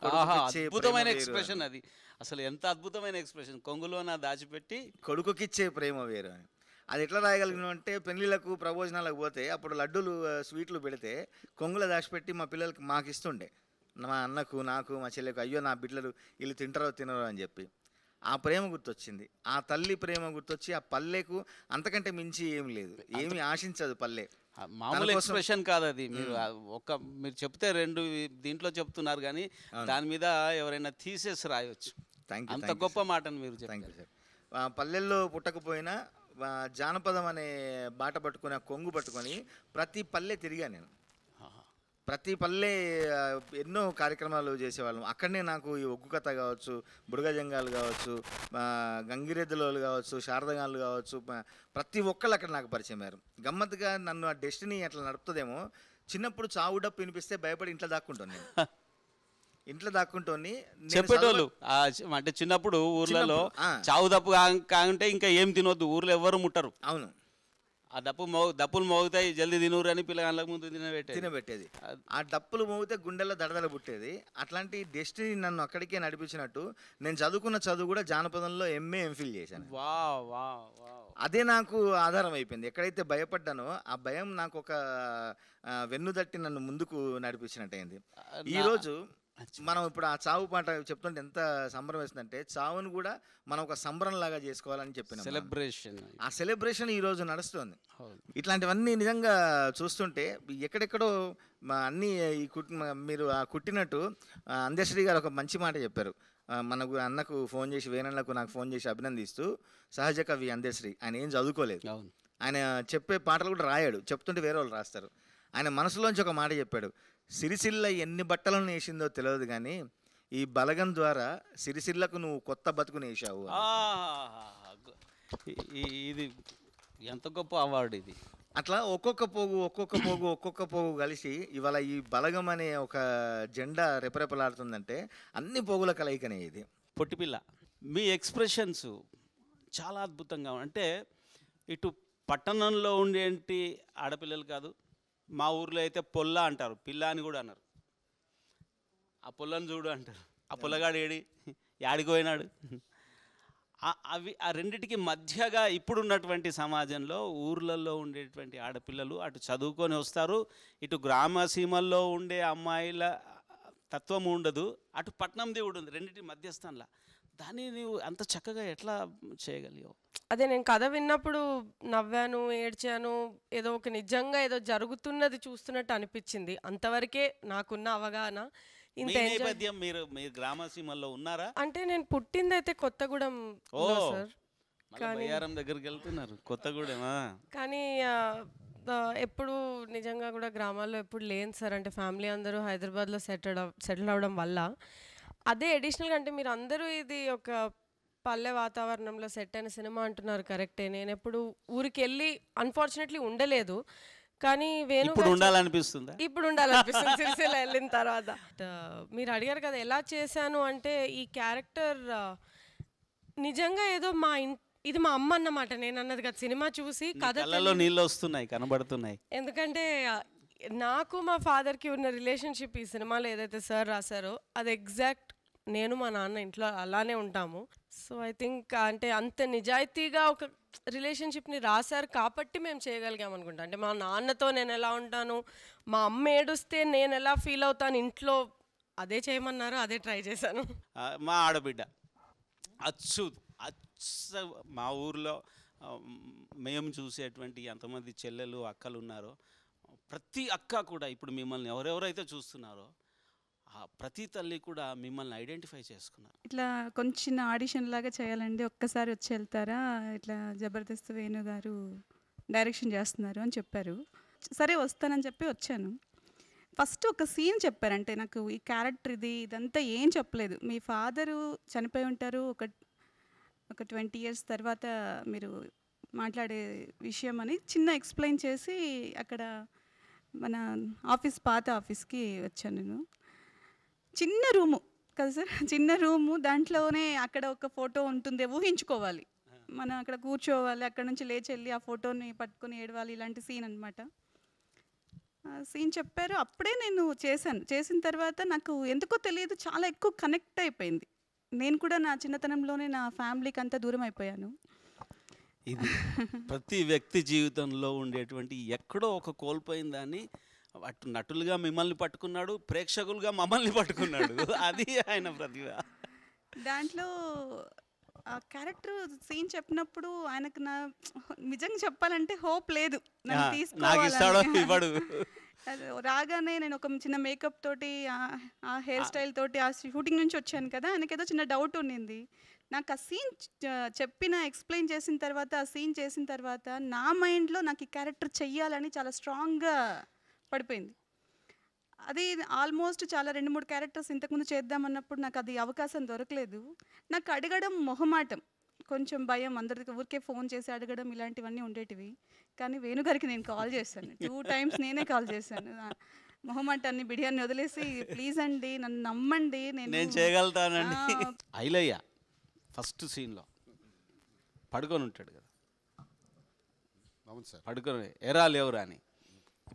అద్భుతమైన ఎక్స్ప్రెషన్ అది, అసలు ఎంత అద్భుతమైన ఎక్స్ప్రెషన్, కొంగులోనా దాచిపెట్టి కొడుకుకిచ్చే ప్రేమ వేరు అని. అది ఎట్లా రాయగలిగిన అంటే పెళ్ళిళ్ళకు ప్రబోజనాలకు పోతే అప్పుడు లడ్డూలు స్వీట్లు పెడితే కొంగుల దాచిపెట్టి మా పిల్లలకి మాకు ఇస్తుండే, మా అన్నకు నాకు మా చెల్లెకు, అయ్యో నా బిడ్డలు వీళ్ళు తింటారో తినరో అని చెప్పి ఆ ప్రేమ గుర్తొచ్చింది. ఆ తల్లి ప్రేమ గుర్తొచ్చి ఆ పల్లెకు అంతకంటే మించి ఏం లేదు, ఏమి ఆశించదు పల్లె. మామూలు ఎక్స్ప్రెషన్ కాదు అది. మీరు ఒక్క మీరు చెప్తే రెండు దీంట్లో చెప్తున్నారు కానీ దాని మీద ఎవరైనా థీసెస్ రాయొచ్చు, అంత గొప్ప మాటను మీరు చెప్పారు. పల్లెల్లో పుట్టకపోయినా జానపదం అనే బాట పట్టుకొని, ఆ కొంగు పట్టుకొని ప్రతి పల్లె తిరిగా నేను. ప్రతి పల్లె ఎన్నో కార్యక్రమాలు చేసేవాళ్ళం. అక్కడనే నాకు ఈ ఒగ్గు కథ కావచ్చు, బుడగజంగాలు కావచ్చు, గంగిరెద్దులోలు కావచ్చు, శారదగాళ్ళు కావచ్చు, ప్రతి ఒక్కళ్ళు అక్కడ నాకు పరిచయం అయ్యారు. గమ్మత్తుగా నన్ను ఆ డెస్టినీ అట్లా నడుపుతుందేమో, చిన్నప్పుడు చావు డప్పు వినిపిస్తే భయపడి ఇంట్లో దాక్కుంటాను నేను. ఇంట్లో దాక్కుంటోని చెప్పేటోళ్ళు అంటే చిన్నప్పుడు ఊర్లలో చావు దప్పు కాకుంటే ఇంకా ఏం తినొద్దు, ఊర్లో ఎవ్వరు ముట్టరు. అవును, ఆ దప్పులు మోగుతాయి జల్దీ తినూరు అని పిల్లగాళ్ళ ముందు తినబెట్టేది. ఆ డప్పులు మోగితే గుండెల్లో దడదడ పుట్టేది. అట్లాంటి డెస్టినీ నన్ను అక్కడికే నడిపించినట్టు నేను చదువుకున్న చదువు కూడా జానపదంలో MA MPhil చేశాను. అదే నాకు ఆధారం అయిపోయింది. ఎక్కడైతే భయపడ్డానో ఆ భయం నాకు ఒక వెన్ను తట్టి నన్ను ముందుకు నడిపించినట్టయింది. ఈరోజు మనం ఇప్పుడు ఆ చావు పాట చెప్తుంటే ఎంత సంబరం వేస్తుందంటే, చావును కూడా మనం ఒక సంబరం లాగా చేసుకోవాలని చెప్పిన సెలబ్రేషన్, ఆ సెలబ్రేషన్ ఈరోజు నడుస్తుంది. ఇట్లాంటివన్నీ నిజంగా చూస్తుంటే ఎక్కడెక్కడో అన్నీ ఈ మీరు ఆ కుట్టినట్టు. అంధ్యశ్రీ గారు ఒక మంచి మాట చెప్పారు, మనకు అన్నకు ఫోన్ చేసి, వేణన్నకు నాకు ఫోన్ చేసి అభినందిస్తూ, సహజ కవి అంధ్యశ్రీ, ఆయన ఏం చదువుకోలేదు, ఆయన చెప్పే పాటలు కూడా రాయాడు, చెప్తుంటే వేరే వాళ్ళు రాస్తారు. ఆయన మనసులోంచి ఒక మాట చెప్పాడు, సిరిసిల్ల ఎన్ని బట్టలను వేసిందో తెలియదు కానీ ఈ బలగం ద్వారా సిరిసిల్లకు నువ్వు కొత్త బతుకుని వేసావు. ఇది ఎంత గొప్ప అవార్డు ఇది. అట్లా ఒక్కొక్క పోగు ఒక్కొక్క పోగు ఒక్కొక్క పోగు కలిసి ఇవాళ ఈ బలగం అనే ఒక జెండా రెపరెపలాడుతుందంటే అన్ని పోగుల కలయికనే ఇది. పొట్టిపిల్ల, మీ ఎక్స్ప్రెషన్స్ చాలా అద్భుతంగా, అంటే ఇటు పట్టణంలో ఉండేంటి ఆడపిల్లలు కాదు, మా ఊర్లో అయితే పొల్ల అంటారు, పిల్ల అని కూడా అన్నారు, ఆ పొల్లని చూడు అంటారు, ఆ పొల్లగాడు యాడిపోయినాడు. అవి ఆ రెండిటికి మధ్యగా ఇప్పుడున్నటువంటి సమాజంలో ఊర్లలో ఉండేటువంటి ఆడపిల్లలు అటు చదువుకొని వస్తారు, ఇటు గ్రామసీమల్లో ఉండే అమ్మాయిల తత్వం ఉండదు, అటు పట్నం దేవుడు ఉంది, రెండిటి మధ్యస్థానంలో. దాన్ని నువ్వు అంత చక్కగా ఎట్లా చేయగలిగావు? అదే నేను కథ విన్నప్పుడు నవ్వాను, ఏడ్చాను, ఏదో ఒక నిజంగా ఏదో జరుగుతున్నది చూస్తున్నట్టు అనిపించింది. అంతవరకే నాకున్న అవగాహన. ఇంత నేపథ్యం మీరు మీ గ్రామసీమల్లో ఉన్నారా? అంటే నేను పుట్టిందైతే కొత్తగూడెం సార్, కానీ యారం దగ్గరికి వెళ్తున్నారు కొత్తగూడెమా, కానీ ఎప్పుడు నిజంగా కూడా గ్రామాల్లో ఎప్పుడు లేను సార్. అంటే ఫ్యామిలీ అందరూ హైదరాబాద్లో సెటిల్ అవ్వడం వల్ల అదే అడిషనల్గా. అంటే మీరు అందరూ ఇది ఒక పల్లె వాతావరణంలో సెట్ అయిన సినిమా అంటున్నారు, కరెక్టే. నేను ఎప్పుడు ఊరికి వెళ్ళి అన్ఫార్చునేట్లీ ఉండలేదు, కానీ వేణు ఉండాలనిపిస్తుంది, ఇప్పుడు ఉండాలనిపిస్తుంది సిరిసిల్ల వెళ్ళిన తర్వాత. మీరు అడిగారు కదా ఎలా చేశాను అంటే, ఈ క్యారెక్టర్ నిజంగా ఏదో మా ఇంటి, ఇది మా అమ్మ అన్నమాట. నేను అన్నది కదా సినిమా చూసి కథలో నీళ్ళు వస్తున్నాయి కనబడుతున్నాయి, ఎందుకంటే నాకు మా ఫాదర్కి ఉన్న రిలేషన్షిప్ ఈ సినిమాలో ఏదైతే సార్ రాశారో అది ఎగ్జాక్ట్. నేను మా నాన్న ఇంట్లో అలానే ఉంటాము. సో ఐ థింక్ అంటే అంత నిజాయితీగా ఒక రిలేషన్షిప్ని రాశారు కాబట్టి మేము చేయగలిగాం అనుకుంటా. అంటే మా నాన్నతో నేను ఎలా ఉంటాను, మా అమ్మ ఏడుస్తే నేను ఎలా ఫీల్ అవుతాను ఇంట్లో, అదే చేయమన్నారు, అదే ట్రై చేశాను. మా ఆడబిడ్డ అచ్చు అచ్చు మా ఊర్లో మేము చూసేటువంటి ఎంతమంది చెల్లెలు అక్కలు ఉన్నారో ప్రతి అక్క కూడా, ఇప్పుడు మిమ్మల్ని ఎవరెవరైతే చూస్తున్నారో ప్రతి తల్లి కూడా మిమ్మల్ని ఐడెంటిఫై చేసుకున్నారు. ఇట్లా కొంచెం ఆడిషన్ లాగా చేయాలండి, ఒక్కసారి వచ్చి వెళ్తారా, ఇట్లా జబర్దస్త్ వేణు గారు డైరెక్షన్ చేస్తున్నారు అని చెప్పారు. సరే వస్తానని చెప్పి వచ్చాను. ఫస్ట్ ఒక సీన్ చెప్పారంటే నాకు ఈ క్యారెక్టర్ ఇది ఇదంతా ఏం చెప్పలేదు. మీ ఫాదరు చనిపోయి ఉంటారు ఒక 20 years తర్వాత మీరు మాట్లాడే విషయం అని చిన్న ఎక్స్ప్లెయిన్ చేసి అక్కడ మన ఆఫీస్ పాత ఆఫీస్కి వచ్చాను. నేను చిన్న రూము కదా సార్, చిన్న రూము, దాంట్లోనే అక్కడ ఒక ఫోటో ఉంటుంది, ఊహించుకోవాలి మనం, అక్కడ కూర్చోవాలి, అక్కడ నుంచి లేచి వెళ్ళి ఆ ఫోటోని పట్టుకొని ఏడవాలి, ఇలాంటి సీన్ అనమాట. సీన్ చెప్పారు, అప్పుడే నేను చేశాను. చేసిన తర్వాత నాకు ఎందుకో తెలియదు చాలా ఎక్కువ కనెక్ట్ అయిపోయింది. నేను కూడా నా చిన్నతనంలోనే నా ఫ్యామిలీకి అంతా దూరం అయిపోయాను. ఇది ప్రతి వ్యక్తి జీవితంలో ఉండేటువంటి ఎక్కడో ఒక కోల్పోయిందని అటు నటులుగా మిమ్మల్ని పట్టుకున్నాడు, ప్రేక్షకులుగా మమ్మల్ని పట్టుకున్నాడు, అది ఆయన ప్రతిభ. దాంట్లో ఆ క్యారెక్టర్ సీన్ చెప్పినప్పుడు ఆయనకు నా నిజంగా చెప్పాలంటే హోప్ లేదు, నన్ను తీసుకోవాలి. రాగానే నేను ఒక చిన్న మేకప్ తోటి ఆ హెయిర్ స్టైల్ తోటి ఆ షూటింగ్ నుంచి వచ్చాను కదా, ఆయనకేదో చిన్న డౌట్ ఉండింది. నాకు ఆ సీన్ చెప్పిన ఎక్స్ప్లెయిన్ చేసిన తర్వాత ఆ సీన్ చేసిన తర్వాత నా మైండ్లో నాకు ఈ క్యారెక్టర్ చెయ్యాలని చాలా స్ట్రాంగ్గా పడిపోయింది. అది ఆల్మోస్ట్ చాలా 2-3 క్యారెక్టర్స్ ఇంతకుముందు చేద్దామన్నప్పుడు నాకు అది అవకాశం దొరకలేదు. నాకు అడగడం మొహమాటం, కొంచెం భయం, అందరికీ ఊరికే ఫోన్ చేసి అడగడం ఇలాంటివన్నీ ఉండేటివి. కానీ వేణుగారికి నేను కాల్ చేశాను 2 times, నేనే కాల్ చేశాను. మొహమాటాన్ని బిడియాన్ని వదిలేసి ప్లీజ్ అండి నన్ను నమ్మండి నేను చేయగలుగుతానండి. ఐలయ్య ఫస్ట్ సీన్లో పడుకొని ఉంటాడు కదా, పడుకొని ఎరా లేవురా అని,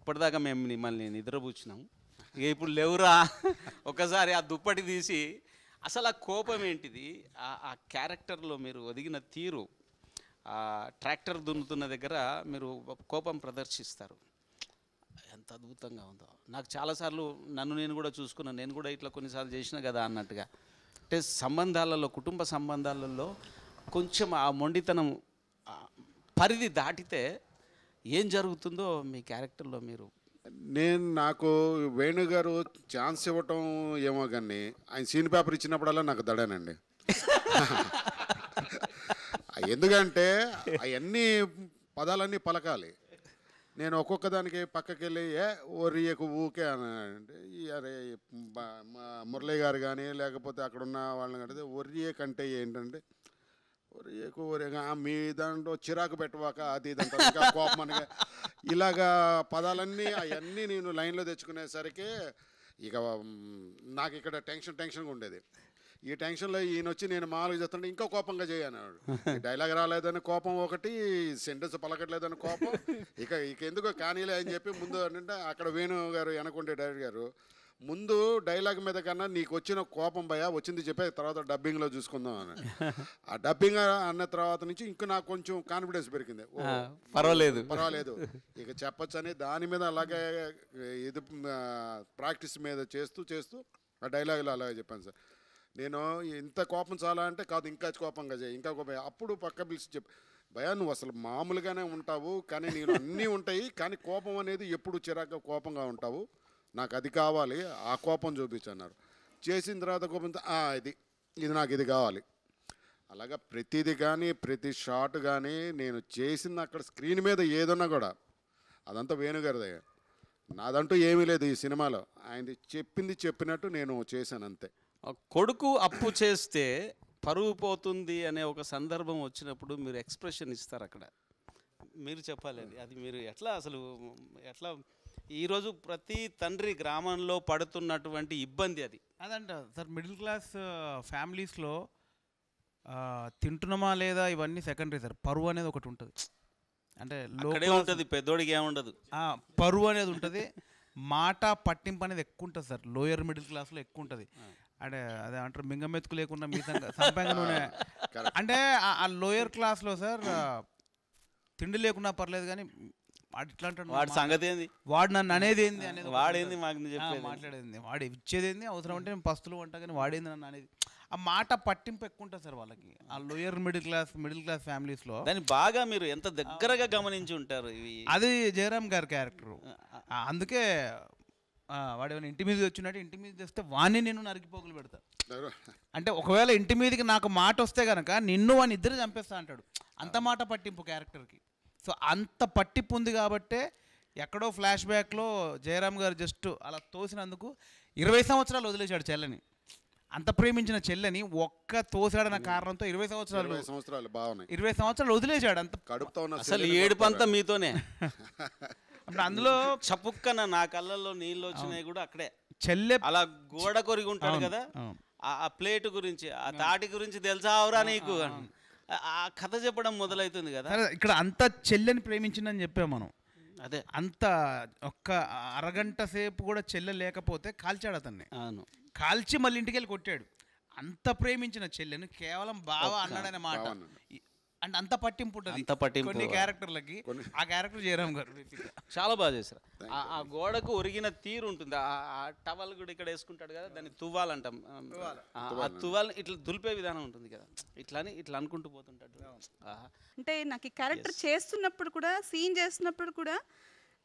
ఇప్పటిదాకా మేము మిమ్మల్ని నిద్రపుచ్చినాము, ఇక ఇప్పుడు లేవురా, ఒకసారి ఆ దుప్పటి తీసి అసలు ఆ కోపం ఏంటిది, ఆ క్యారెక్టర్లో మీరు ఒదిగిన తీరు, ఆ ట్రాక్టర్ దున్నుతున్న దగ్గర మీరు కోపం ప్రదర్శిస్తారు, ఎంత అద్భుతంగా ఉందో. నాకు చాలాసార్లు నన్ను నేను కూడా చూసుకున్నాను, నేను కూడా ఇట్లా కొన్నిసార్లు చేసిన కదా అన్నట్టుగా. అంటే సంబంధాలలో, కుటుంబ సంబంధాలలో కొంచెం ఆ మొండితనం పరిధి దాటితే ఏం జరుగుతుందో మీ క్యారెక్టర్లో మీరు. నేను నాకు వేణుగారు ఛాన్స్ ఇవ్వటం ఏమో కానీ ఆయన సీన్ పేపర్ ఇచ్చినప్పుడల్లా నాకు దడానండి. ఎందుకంటే అవన్నీ పదాలన్నీ పలకాలి, నేను ఒక్కొక్క దానికి పక్కకి వెళ్ళి ఓరియకు ఊకే అనంటే అరే మురళి గారు కానీ లేకపోతే అక్కడ ఉన్న వాళ్ళని కడితే ఒరియే కంటే ఏంటంటే ఎక్కువగా మీ దాంట్లో చిరాకు పెట్టవాక అది ఇదంతా ఇంకా కోపం అనగా ఇలాగా పదాలన్నీ అవన్నీ నేను లైన్లో తెచ్చుకునేసరికి ఇక నాకు ఇక్కడ టెన్షన్గా ఉండేది. ఈ టెన్షన్లో ఈయన వచ్చి నేను మామూలుగా చెప్తుంటే ఇంకా కోపంగా చేయన్నాడు, డైలాగ్ రాలేదని కోపం ఒకటి, సెంటెన్స్ పలకట్లేదని కోపం, ఇక ఎందుకో కానీలే అని చెప్పి ముందు అంటే అక్కడ వేణు గారు అనుకుంటే డైరెక్టర్ గారు ముందు డైలాగ్ మీద కన్నా నీకు వచ్చిన కోపం భయ వచ్చింది చెప్పే తర్వాత డబ్బింగ్లో చూసుకుందాం అని. ఆ డబ్బింగ్ అన్న తర్వాత నుంచి ఇంకా నాకు కొంచెం కాన్ఫిడెన్స్ పెరిగింది, పర్వాలేదు ఇక చెప్పచ్చు అని. దాని మీద అలాగే ఇది ప్రాక్టీస్ మీద చేస్తూ ఆ డైలాగులు అలాగే చెప్పాను సార్. నేను ఇంత కోపం చాలా అంటే కాదు ఇంకా కోపంగా చేయి ఇంకా కోపం అప్పుడు పక్క పిలిచి చెప్పు భయా నువ్వు అసలు మామూలుగానే ఉంటావు కానీ నేను అన్నీ ఉంటాయి కానీ కోపం అనేది ఎప్పుడు చిరాగ్గా కోపంగా ఉంటావు నాకు అది కావాలి ఆ కోపం చూపించన్నారు చేసిన తర్వాత కోపంతో ఇది ఇది నాకు ఇది కావాలి అలాగా ప్రతిది కానీ ప్రతి షాట్ కానీ నేను చేసిన అక్కడ స్క్రీన్ మీద ఏదన్నా కూడా అదంతా వేణుగారిదే నాదంటూ ఏమీ లేదు ఈ సినిమాలో ఆయనది చెప్పింది చెప్పినట్టు నేను చేశాను అంతే కొడుకు అప్పు చేస్తే పరువు పోతుంది అనే ఒక సందర్భం వచ్చినప్పుడు మీరు ఎక్స్ప్రెషన్ ఇస్తారు అక్కడ మీరు చెప్పాలండి అది మీరు ఎట్లా అసలు ఎట్లా ఈరోజు ప్రతి తండ్రి గ్రామంలో పడుతున్నటువంటి ఇబ్బంది అది అదంట సార్ మిడిల్ క్లాస్ ఫ్యామిలీస్లో తింటున్నామా లేదా ఇవన్నీ సెకండరీ సార్ పరువు అనేది ఒకటి ఉంటుంది అంటే లోకడే ఉంటుంది పెద్దోడికి ఏముండదు పరువు అనేది ఉంటుంది మాట పట్టింపు అనేది ఎక్కువ ఉంటుంది సార్ లోయర్ మిడిల్ క్లాస్లో ఎక్కువ ఉంటుంది అంటే అదే అంటారు మింగమెత్తుకు లేకుండా మీ సంపంగనే అంటే ఆ లోయర్ క్లాస్లో సార్ తిండి లేకున్నా పర్లేదు కానీ వాడు ఇట్లా అంటాడు వాడి సంగతి ఏంది వాడు నన్ను అనేది ఏంది అనేది వాడేంది మాకు మాట్లాడేది వాడు ఇచ్చేది ఏంది అవసరం అంటే నేను పస్తులు అంటా కానీ వాడేంది నన్ను అనేది ఆ మాట పట్టింపు ఎక్కువ ఉంటుంది సార్ వాళ్ళకి ఆ లోయర్ మిడిల్ క్లాస్ ఫ్యామిలీస్లో దాన్ని బాగా మీరు ఎంత దగ్గరగా గమనించి ఉంటారు ఇవి అది జయరామ్ గారి క్యారెక్టర్ అందుకే వాడు ఏమైనా ఇంటి మీద వచ్చినట్టు ఇంటి మీద తెస్తే వాణ్ణి నిన్ను నరికిపోగులు పెడతా అంటే ఒకవేళ ఇంటి మీదకి నాకు మాట వస్తే కనుక నిన్ను వాడిని ఇద్దరు చంపేస్తా అంటాడు అంత మాట పట్టింపు క్యారెక్టర్కి సో అంత పట్టింపు ఉంది కాబట్టే ఎక్కడో ఫ్లాష్ బ్యాక్లో జయరామ్ గారు జస్ట్ అలా తోసినందుకు 20 సంవత్సరాలు వదిలేశాడు చెల్లని అంత ప్రేమించిన చెల్లని ఒక్క తోసాడన్న కారణంతో 20 సంవత్సరాలు వదిలేశాడు అంత అసలు ఏడుపంతా మీతోనే అందులో చప్పుక్కన నా కళ్ళల్లో నీళ్ళు వచ్చినాయి కూడా అక్కడే చెల్లె అలా గోడ కొరిగి ఉంటాడు కదా ఆ ప్లేట్ గురించి ఆ తాటి గురించి తెలుసా అవరా నీకు ఆ కథ చెప్పడం మొదలవుతుంది కదా ఇక్కడ అంతా చెల్లెని ప్రేమించిందని చెప్పాం మనం అదే అంత ఒక్క అరగంట సేపు కూడా చెల్లె లేకపోతే కాల్చాడు అతన్ని అవును కాల్చి మళ్ళీ ఇంటికి వెళ్ళి కొట్టాడు అంత ప్రేమించిన చెల్లెని కేవలం బావా అన్నాడనే మాట అంటే అంత పట్టింపు ఉంటుంది అంత పట్టింపు కొన్ని క్యారెక్టర్లకి ఆ క్యారెక్టర్ జయరామ్ గారు చాలా బాగా చేశారు ఆ గోడకు ఒరిగిన తీరు ఉంటుంది ఆ టవల్ కూడా ఇక్కడ వేసుకుంటాడు కదా దాన్ని తువ్వాలంటాం ఆ తువ్వాలని ఇట్లా దులిపే విధానం ఉంటుంది కదా ఇట్లా అనుకుంటూ పోతుంటాడు అంటే నాకు ఈ క్యారెక్టర్ చేస్తున్నప్పుడు కూడా సీన్ చేస్తున్నప్పుడు కూడా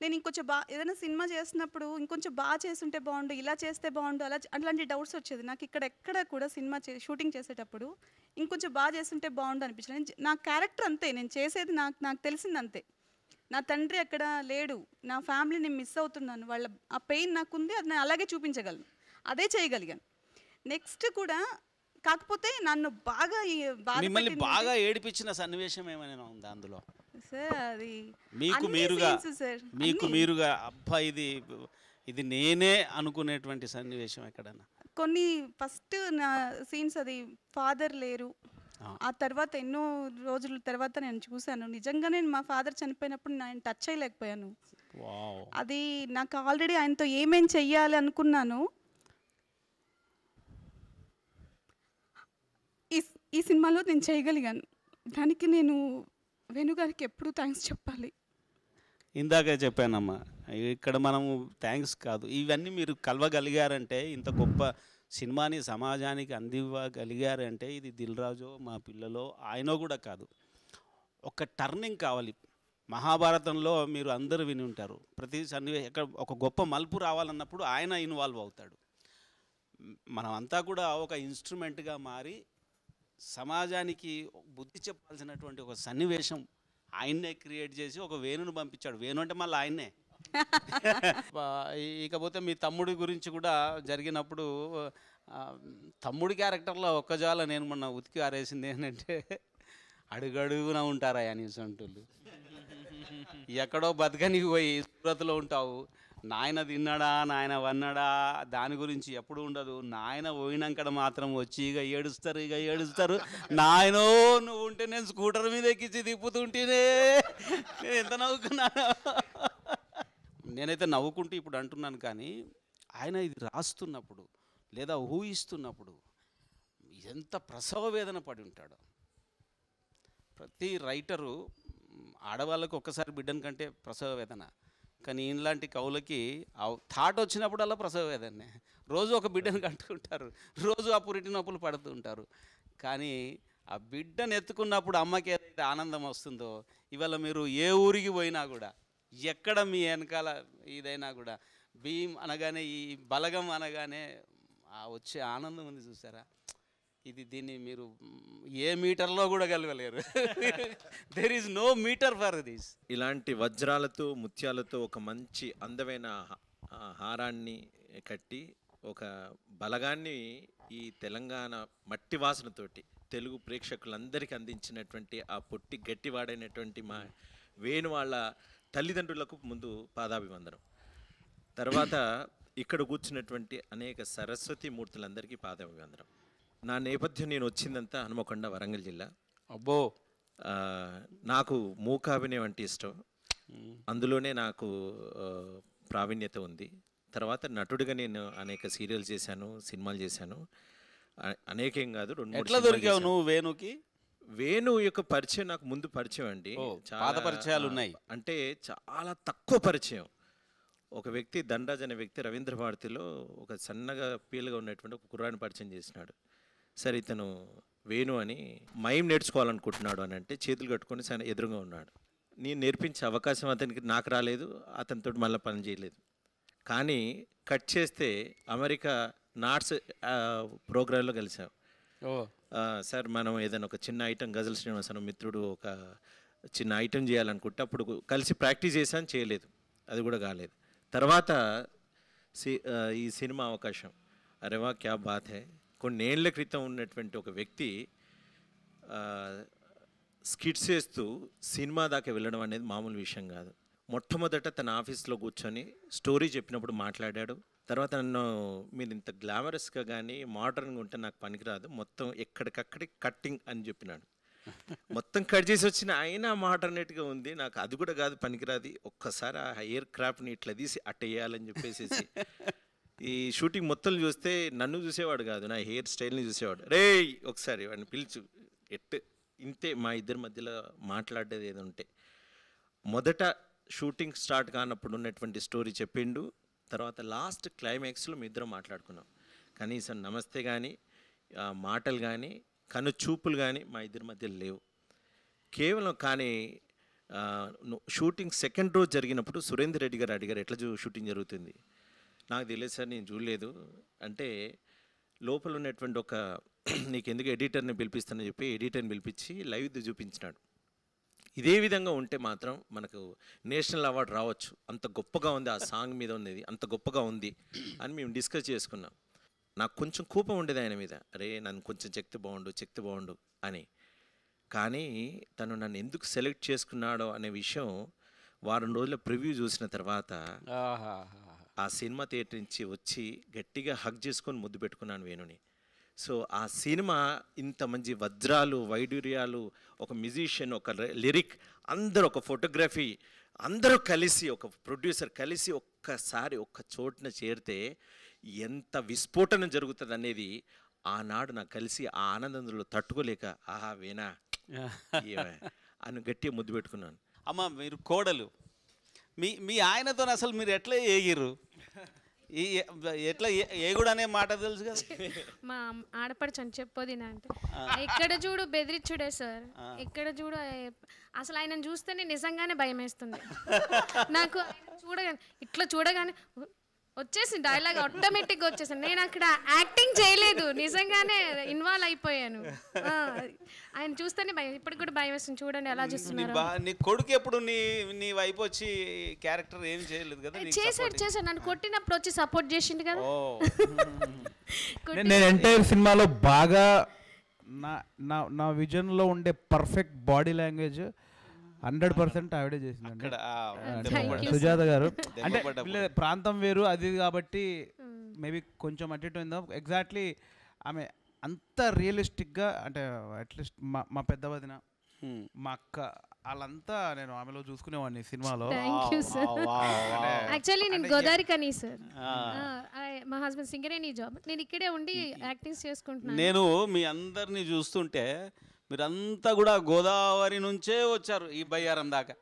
నేను ఇంకొంచెం బాగా ఏదైనా సినిమా చేసినప్పుడు ఇంకొంచెం బాగా చేస్తుంటే బాగుండు ఇలా చేస్తే బాగుండు అలా అలాంటి డౌట్స్ వచ్చేది నాకు ఇక్కడ కూడా సినిమా షూటింగ్ చేసేటప్పుడు ఇంకొంచెం బాగా చేస్తుంటే బాగుండు అనిపించింది నా క్యారెక్టర్ అంతే నేను చేసేది నాకు తెలిసింది అంతే నా తండ్రి అక్కడ లేడు నా ఫ్యామిలీ నేను మిస్ అవుతున్నాను వాళ్ళ ఆ పెయిన్ నాకుంది అది నేను అలాగే చూపించగలను అదే చేయగలిగాను నెక్స్ట్ కూడా కాకపోతే నన్ను బాగా ఏడిపించిన సన్నివేశం ఏమైనా ఉందా అందులో సార్ అది మీకు మీరుగా అబ్బాయి ఇది నేనే అనుకునేటువంటి సన్నివేశం ఎక్కడన్నా కొన్ని ఫస్ట్ నా సీన్స్ అది ఫాదర్ లేరు ఆ తర్వాత ఎన్నో రోజుల తర్వాత నేను చూశాను నిజంగా నేను మా ఫాదర్ చనిపోయినప్పుడు నేను టచ్ చేయలేకపోయాను అది నాకు ఆల్రెడీ ఆయనతో ఏమేం చెయ్యాలి అనుకున్నాను ఈ సినిమాలో నేను చేయగలిగాను దానికి నేను వేణుగారికి ఎప్పుడు థ్యాంక్స్ చెప్పాలి ఇందాక చెప్పానమ్మా ఇక్కడ మనము థ్యాంక్స్ కాదు ఇవన్నీ మీరు కలవగలిగారంటే ఇంత గొప్ప సినిమాని సమాజానికి అందివ్వగలిగారంటే ఇది దిల్ రాజో మా పిల్లలో ఆయనో కూడా కాదు ఒక టర్నింగ్ కావాలి మహాభారతంలో మీరు అందరూ విని ఉంటారు ప్రతి సన్నివేశం ఇక్కడ ఒక గొప్ప మలుపు రావాలన్నప్పుడు ఆయన ఇన్వాల్వ్ అవుతాడు మనమంతా కూడా ఒక ఇన్స్ట్రుమెంట్గా మారి సమాజానికి బుద్ధి చెప్పాల్సినటువంటి ఒక సన్నివేశం ఆయన్నే క్రియేట్ చేసి ఒక వేణును పంపించాడు వేణు అంటే మళ్ళీ ఆయన్నే ఇకపోతే మీ తమ్ముడి గురించి కూడా జరిగినప్పుడు తమ్ముడి క్యారెక్టర్లో ఒక్కజాల నేను మొన్న ఉతికి ఆరేసింది ఏంటంటే అడుగడుగున ఉంటారా అనేసంటులు ఎక్కడో బతకనికి పోయి సూరత్లో ఉంటావు నాయన తిన్నాడా నాయన వన్నాడా దాని గురించి ఎప్పుడు ఉండదు నాయన పోయినాక మాత్రం వచ్చి ఇక ఏడుస్తారు నాయనో నువ్వు ఉంటే నేను స్కూటర్ మీద ఎక్కించి తిప్పుతుంటేనే నేను ఎంత నవ్వుకున్నాను నేనైతే నవ్వుకుంటూ ఇప్పుడు అంటున్నాను కానీ ఆయన ఇది రాస్తున్నప్పుడు లేదా ఊహిస్తున్నప్పుడు ఎంత ప్రసవ వేదన పడి ఉంటాడు ప్రతి రైటరు ఆడవాళ్ళకు ఒక్కసారి బిడ్డను కంటే ప్రసవ వేదన కానీ ఇలాంటి కవులకి థాట్ వచ్చినప్పుడల్లా ప్రసవవేదనే. రోజు ఒక బిడ్డను కంటుకుంటారు, రోజు ఆ పురిటి నొప్పులు పడుతూ ఉంటారు. కానీ ఆ బిడ్డను ఎత్తుకున్నప్పుడు అమ్మకి ఏదైతే ఆనందం వస్తుందో, ఇవాళ మీరు ఏ ఊరికి పోయినా కూడా, ఎక్కడ మీ వెనకాల ఇదైనా కూడా, భీం అనగానే ఈ బలగం అనగానే వచ్చే ఆనందం ఉంది చూసారా, ఇది దీన్ని మీరు ఏ మీటర్లో కూడా కలవలేరు. There is no metre for this. ఇలాంటి వజ్రాలతో ముత్యాలతో ఒక మంచి అందమైన హారాన్ని కట్టి ఒక బలగాన్ని ఈ తెలంగాణ మట్టి వాసనతోటి తెలుగు ప్రేక్షకులందరికీ అందించినటువంటి ఆ పొట్టి గట్టివాడైనటువంటి మా వేణు వాళ్ళ తల్లిదండ్రులకు ముందు పాదాభివందనం. తర్వాత ఇక్కడ కూర్చున్నటువంటి అనేక సరస్వతి మూర్తులందరికీ పాదాభివందనం. నా నేపథ్యం నేను వచ్చిందంతా హనుమకొండ, వరంగల్ జిల్లా. అబ్బో, నాకు మూకాభినయం అంటే ఇష్టం, అందులోనే నాకు ప్రావీణ్యత ఉంది. తర్వాత నటుడిగా నేను అనేక సీరియల్స్ చేశాను, సినిమాలు చేశాను, అనేకేం కాదు, 2-3. దొరికావు నువ్వు వేణుకి? వేణు యొక్క పరిచయం నాకు ముందు పరిచయం అండి, చాలా పరిచయాలు ఉన్నాయి, అంటే చాలా తక్కువ పరిచయం. ఒక వ్యక్తి దండరాజ్ అనే వ్యక్తి రవీంద్ర భారతిలో ఒక సన్నగా పీలుగా ఉన్నటువంటి ఒక కుర్రాన్ని పరిచయం చేసినాడు. సరే ఇతను వేణు అని, మైమ్ నేర్చుకోవాలనుకుంటున్నాడు అని అంటే చేతులు కట్టుకొని సరే ఎదురుగా ఉన్నాడు. నేను నేర్పించే అవకాశం అతనికి నాకు రాలేదు, అతనితో మళ్ళీ పని చేయలేదు. కానీ కట్ చేస్తే అమెరికా నాట్స్ ప్రోగ్రాంలో కలిసాం. సార్ మనం ఏదైనా ఒక చిన్న ఐటెం, గజల్ శ్రీనివాసరావు మిత్రుడు ఒక చిన్న ఐటెం చేయాలనుకుంటే అప్పుడు కలిసి ప్రాక్టీస్ చేశాను, చేయలేదు, అది కూడా కాలేదు. తర్వాత ఈ సినిమా అవకాశం, అరేవా క్యా బాత్ హై. కొన్నేళ్ల క్రితం ఉన్నటువంటి ఒక వ్యక్తి స్కిట్స్ చేస్తూ సినిమా దాకా వెళ్ళడం అనేది మామూలు విషయం కాదు. మొట్టమొదట తన ఆఫీస్లో కూర్చొని స్టోరీ చెప్పినప్పుడు మాట్లాడాడు. తర్వాత నన్ను, మీరు ఇంత గ్లామరస్గా కానీ మోడర్న్గా ఉంటే నాకు పనికిరాదు, మొత్తం ఎక్కడికక్కడి కట్టింగ్ అని చెప్పినాడు. మొత్తం కట్ చేసి వచ్చిన అయినా మోడర్నేట్గా ఉంది, నాకు అది కూడా కాదు, పనికిరాది, ఒక్కసారి ఆ హెయిర్ క్రాఫ్ట్ని ఇట్లా తీసి అట్టేయాలని చెప్పేసి ఈ షూటింగ్ మొత్తం చూస్తే నన్ను చూసేవాడు కాదు, నా హెయిర్ స్టైల్ని చూసేవాడు. రే ఒకసారి వాడిని పిలిచు, ఎట్ ఇంతే మా ఇద్దరి మధ్యలో మాట్లాడేది ఏదో ఉంటే. మొదట షూటింగ్ స్టార్ట్ కానప్పుడు ఉన్నటువంటి స్టోరీ చెప్పిండు. తర్వాత లాస్ట్ క్లైమాక్స్లో మీ ఇద్దరం మాట్లాడుకున్నాం. కనీసం నమస్తే కానీ, మాటలు కానీ, కనుచూపులు కానీ మా ఇద్దరి మధ్య లేవు కేవలం. కానీ షూటింగ్ సెకండ్ రోజు జరిగినప్పుడు సురేందర్ రెడ్డి గారు అడిగారు, ఎట్లా షూటింగ్ జరుగుతుంది? నాకు తెలియదు సార్, నేను చూడలేదు అంటే, లోపల ఉన్నటువంటి ఒక నీకెందుకు ఎడిటర్ని పిలిపిస్తానని చెప్పి ఎడిటర్ని పిలిపించి లైవ్ చూపించినాడు. ఇదే విధంగా ఉంటే మాత్రం మనకు నేషనల్ అవార్డు రావచ్చు, అంత గొప్పగా ఉంది ఆ సాంగ్ మీద ఉండేది, అంత గొప్పగా ఉంది అని మేము డిస్కస్ చేసుకున్నాం. నాకు కొంచెం కోపం ఉండేది ఆయన మీద, అరే నన్ను కొంచెం చెక్తే బాగుండు అని. కానీ తను నన్ను ఎందుకు సెలెక్ట్ చేసుకున్నాడో అనే విషయం వారం రోజుల ప్రివ్యూ చూసిన తర్వాత ఆ సినిమా థియేటర్ నుంచి వచ్చి గట్టిగా హగ్ చేసుకొని ముద్దు పెట్టుకున్నాను వేణుని. సో ఆ సినిమా ఇంత మంచి వజ్రాలు, వైడూర్యాలు, ఒక మ్యూజిషియన్, ఒక లిరిక్, అందరూ ఒక ఫోటోగ్రఫీ, అందరూ కలిసి, ఒక ప్రొడ్యూసర్ కలిసి ఒక్కసారి ఒక్క చోటున చేరితే ఎంత విస్ఫోటనం జరుగుతుంది అనేది ఆనాడు నాకు కలిసి ఆ ఆనందంలో తట్టుకోలేక ఆహా వేనా అని గట్టిగా ముద్దు పెట్టుకున్నాను. అమ్మ మీరు కోడలు, మీ ఆయనతో అసలు మీరు ఎట్లా ఏగిరు? ఎట్లా ఏగుడు అనే మాట తెలుసు కదా, మా ఆడపడుచని చెప్పోది అంటే ఎక్కడ చూడు బెదిరిచ్చుడే సార్, ఎక్కడ చూడు. అసలు ఆయన చూస్తేనే నిజంగానే భయం వేస్తుంది నాకు, చూడగానే ఇట్లా చూడగానే వచ్చేసి డైలాగ్ ఆటోమేటిక్గా వచ్చేసాను. నేను అక్కడ యాక్టింగ్ చేయలేదు, నిజంగానే ఇన్వాల్వ్ అయిపోయాను. ఆయన చూస్తేనే భయం, ఇప్పటికి కూడా భయం వేస్తుంది. చూడండి ఎలా చూస్తున్నారు. నీ కొడుకు ఎప్పుడు నీ వైపు వచ్చి క్యారెక్టర్ ఏం చేయలేదు కదా? చేశాడు, నన్ను కొట్టినప్పుడు వచ్చి సపోర్ట్ చేసిండు కదా. నేను ఎంటైర్ సినిమాలో బాగా నా విజన్లో ఉండే పర్ఫెక్ట్ బాడీ లాంగ్వేజ్ 100% ఆవిడే చేసింది, సుజాత గారు. అంటే ప్రాంతం వేరు, అది కాబట్టి మేబీ కొంచెం అడ్డైందా. ఎగ్జాక్ట్లీ ఆమె అంత రియలిస్టిక్గా, అంటే అట్లీస్ట్ మా పెద్ద వదిన, మా అక్క, వాళ్ళంతా నేను ఆమెలో చూసుకునేవాడిని సినిమాలో. యాక్చువల్లీ నేను గోదావరి కని సార్, మా హస్బెండ్ సింగరే, నీ జాబ్, నేను ఇక్కడే ఉండి యాక్టింగ్ చేసుకుంటున్నాను. నేను మీ అందరినీ చూస్తుంటే మీరంతా కూడా గోదావరి నుంచే వచ్చారు ఈ బయ్యారం దాకా.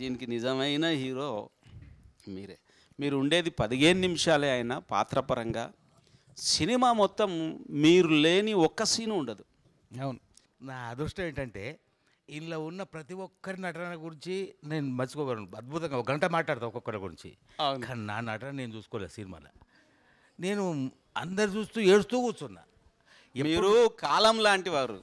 దీనికి నిజమైన హీరో మీరే. మీరు ఉండేది 15 నిమిషాలే అయినా పాత్రపరంగా సినిమా మొత్తం మీరు లేని ఒక్క సీను ఉండదు. అవును, నా అదృష్టం ఏంటంటే ఇందులో ఉన్న ప్రతి ఒక్కరి నటన గురించి నేను మర్చిపోగలను. అద్భుతంగా 1 గంట మాట్లాడతా ఒక్కొక్కరి గురించి. కానీ నా నటన నేను చూసుకోలేదు సినిమాలో. నేను అందరు చూస్తూ ఏడుస్తూ కూర్చున్నా. మీరు కాలం లాంటి వారు,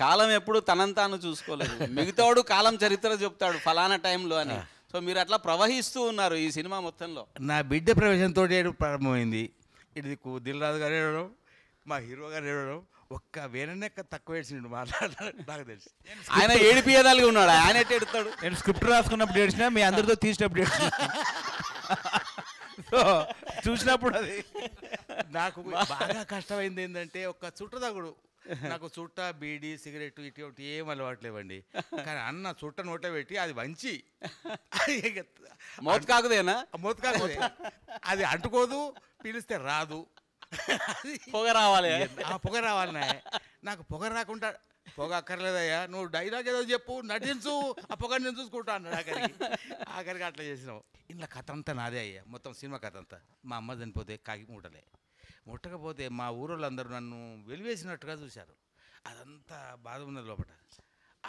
కాలం ఎప్పుడు తనంతాను చూసుకోలేదు. మిగతాడు కాలం చరిత్ర చెప్తాడు ఫలానా టైంలో అని. సో మీరు అట్లా ప్రవహిస్తూ ఉన్నారు ఈ సినిమా మొత్తంలో. నా బిడ్డ ప్రవేశంతో ప్రారంభమైంది. ఇది దిల్ రాజు గారు ఏడవడం, మా హీరో గారు ఏడవడం, ఒక్క వేరే తక్కువ ఏడ్చిండు మాట్లాడారు నాకు తెలిసి. ఆయన ఏడిపియదాలుగా ఉన్నాడు, ఆయన ఏడుతాడు. నేను స్క్రిప్ట్ రాసుకున్నప్పుడు ఏడ్చినా, మీ అందరితో తీసినప్పుడు ఏడ్చినా, సో చూసినప్పుడు అది నాకు బాగా కష్టమైంది. ఏంటంటే ఒక చుట్టదగుడు, నాకు చుట్ట బీడీ సిగరెట్ ఇటువంటి ఏం అలవాట్లేవండి. కానీ అన్న చుట్ట నోట పెట్టి అది వంచి మోతకాకుదేనా, మోతకాకు అది అంటుకోదు, పిలిస్తే రాదు, పొగ రావాలి, ఆ పొగ రావాలన్నా. నాకు పొగ రాకుండా పొగ అక్కర్లేదయ్యా, నువ్వు డైలాగ్ ఏదో చెప్పు, నటించు, ఆ పొగ నేను చూసుకుంటా అన్నాడు. ఆఖరికి అట్లా చేసినావు. ఇలా కథ అంతా నాదే అయ్యా, మొత్తం సినిమా కథ అంతా. మా అమ్మ చనిపోతే కాకి ముట్టలే, ముట్టకపోతే మా ఊరోళ్ళందరూ నన్ను వెలివేసినట్టుగా చూశారు. అదంతా బాధ ఉన్నది లోపల.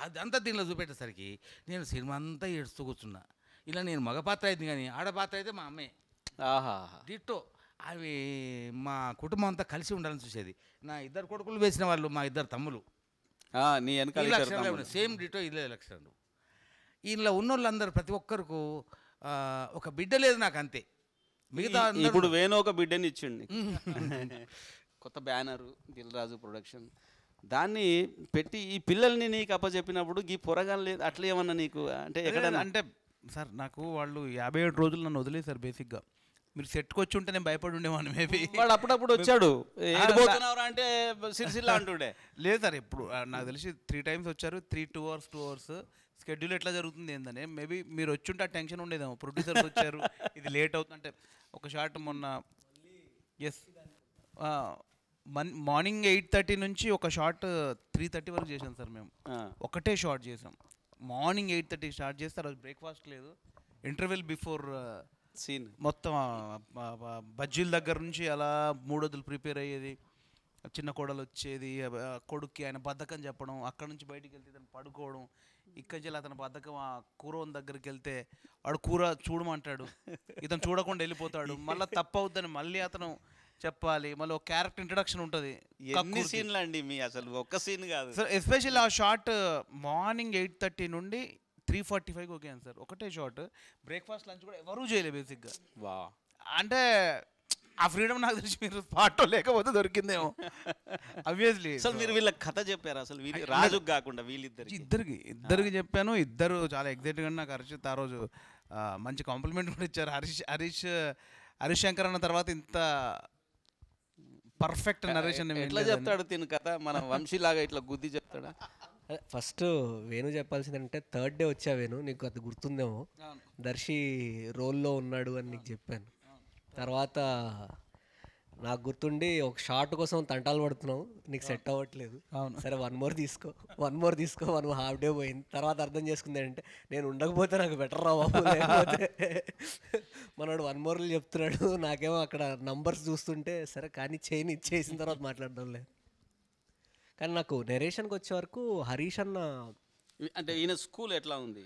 అదంతా దీనిలో చూపెట్టేసరికి నేను సినిమా అంతా ఏడుస్తూ కూర్చున్నా. ఇలా నేను మగ పాత్ర అయింది, కానీ ఆడపాత్ర అయితే మా అమ్మే. డిట్టో అవి మా కుటుంబం అంతా కలిసి ఉండాలని చూసేది. నా 2 కొడుకులు వేసిన వాళ్ళు, మా 2 తమ్ములు సేమ్ డిటో ఇదే లక్షణాలు. ఇందులో ఉన్న వాళ్ళందరూ ప్రతి ఒక్కరికి ఒక బిడ్డ లేదు నాకు, అంతే. మిగతా ఇప్పుడు వేణు ఒక బిడ్డని ఇచ్చిండి. కొత్త బ్యానరు దిల్ రాజు ప్రొడక్షన్, దాన్ని పెట్టి ఈ పిల్లల్ని నీకు అప్పచెప్పినప్పుడు ఈ పొరగాలు లేదు అట్లా ఏమన్నా నీకు అంటే ఎక్కడ అంటే? సార్ నాకు వాళ్ళు 57 రోజులు నన్ను వదిలేసారు. బేసిక్గా మీరు సెట్కి వచ్చి ఉంటే నేను భయపడి ఉండేవాడిని. మేబీ వాడు అప్పుడప్పుడు వచ్చాడు అంటే సిరిసిల్లా అంటుండే. లేదు సార్, ఇప్పుడు నాకు తెలిసి 3 టైమ్స్ వచ్చారు. 3 2 hours 2 hours షెడ్యూల్ ఎట్లా జరుగుతుంది ఏందని. మేబీ మీరు వచ్చి ఉంటే ఆ టెన్షన్ ఉండేదేమో. ప్రొడ్యూసర్స్ వచ్చారు, ఇది లేట్ అవుతుంది అంటే. ఒక షార్ట్ మొన్న ఎస్ మార్నింగ్ 8:30 నుంచి ఒక షార్ట్ 3:30 వరకు చేసాం సార్. మేము ఒకటే షార్ట్ చేసాం. మార్నింగ్ 8:30 స్టార్ట్ చేస్తే రోజు బ్రేక్ఫాస్ట్ లేదు. ఇంటర్వెల్ బిఫోర్ సీన్ మొత్తం బజ్జీల దగ్గర నుంచి అలా 3 రోజులు ప్రిపేర్ అయ్యేది. చిన్న కోడలు వచ్చేది, కొడుక్కి ఆయన బద్దకం చెప్పడం, అక్కడ నుంచి బయటికి వెళ్తే తను పడుకోవడం, ఇక్కడి నుంచి అతను బద్దకం ఆ కూర దగ్గరికి వెళ్తే వాడు కూర చూడమంటాడు, ఇతను చూడకుండా వెళ్ళిపోతాడు. మళ్ళీ తప్పవుద్దని మళ్ళీ అతను చెప్పాలి. మళ్ళీ ఒక క్యారెక్టర్ ఇంట్రడక్షన్ ఉంటుంది. ఎన్ని సీన్లు అండి మీ, అసలు ఒక్క సీన్ కాదు సార్. ఎస్పెషల్ ఆ షార్ట్ మార్నింగ్ 8:30 నుండి 3:45 ఓకే సార్. ఒకటే షార్ట్, బ్రేక్ఫాస్ట్ లంచ్ కూడా ఎవరూ చేయలేదు బేసిక్గా. వా అంటే ఆ ఫ్రీడమ్ నాకు తెలిసి మీరు పాటో లేకపోతే దొరికిందేమో. అబ్వియస్లీ అసలు మీరు వీళ్ళ కథ చెప్పారు అసలు రాజుకు కాకుండా వీళ్ళిద్దరికి. ఇద్దరికి చెప్పాను. ఇద్దరు చాలా ఎగ్జైట్గా. నాకు హర్షిత్ ఆ రోజు మంచి కాంప్లిమెంట్ కూడా ఇచ్చారు. హరీష్ శంకర్ అన్న తర్వాత ఇంత పర్ఫెక్ట్ నరేషన్ ఎట్లా చెప్తాడు తిని కథ. మన వంశీలాగా ఇట్లా గుద్ది చెప్తాడా? ఫస్ట్ వేణు చెప్పాల్సిందంటే 3rd డే వచ్చా వేణు, నీకు అది గుర్తుందేమో. దర్శి రోల్లో ఉన్నాడు అని నీకు చెప్పాను. తర్వాత నాకు గుర్తుండి ఒక షార్ట్ కోసం తంటాలు పడుతున్నావు, నీకు సెట్ అవ్వట్లేదు. సరే 1 more తీసుకో 1 half day పోయింది. తర్వాత అర్థం చేసుకుంది అంటే నేను ఉండకపోతే నాకు బెటర్ రా బాబు, లేకపోతే మనోడు 1 more చెప్తున్నాడు. నాకేమో అక్కడ నంబర్స్ చూస్తుంటే సరే కానీ చేయని చేసిన తర్వాత మాట్లాడడం లేదు. కానీ నాకు నెరేషన్కి వచ్చే వరకు హరీష్ అన్న అంటే ఈయన స్కూల్ ఎట్లా ఉంది,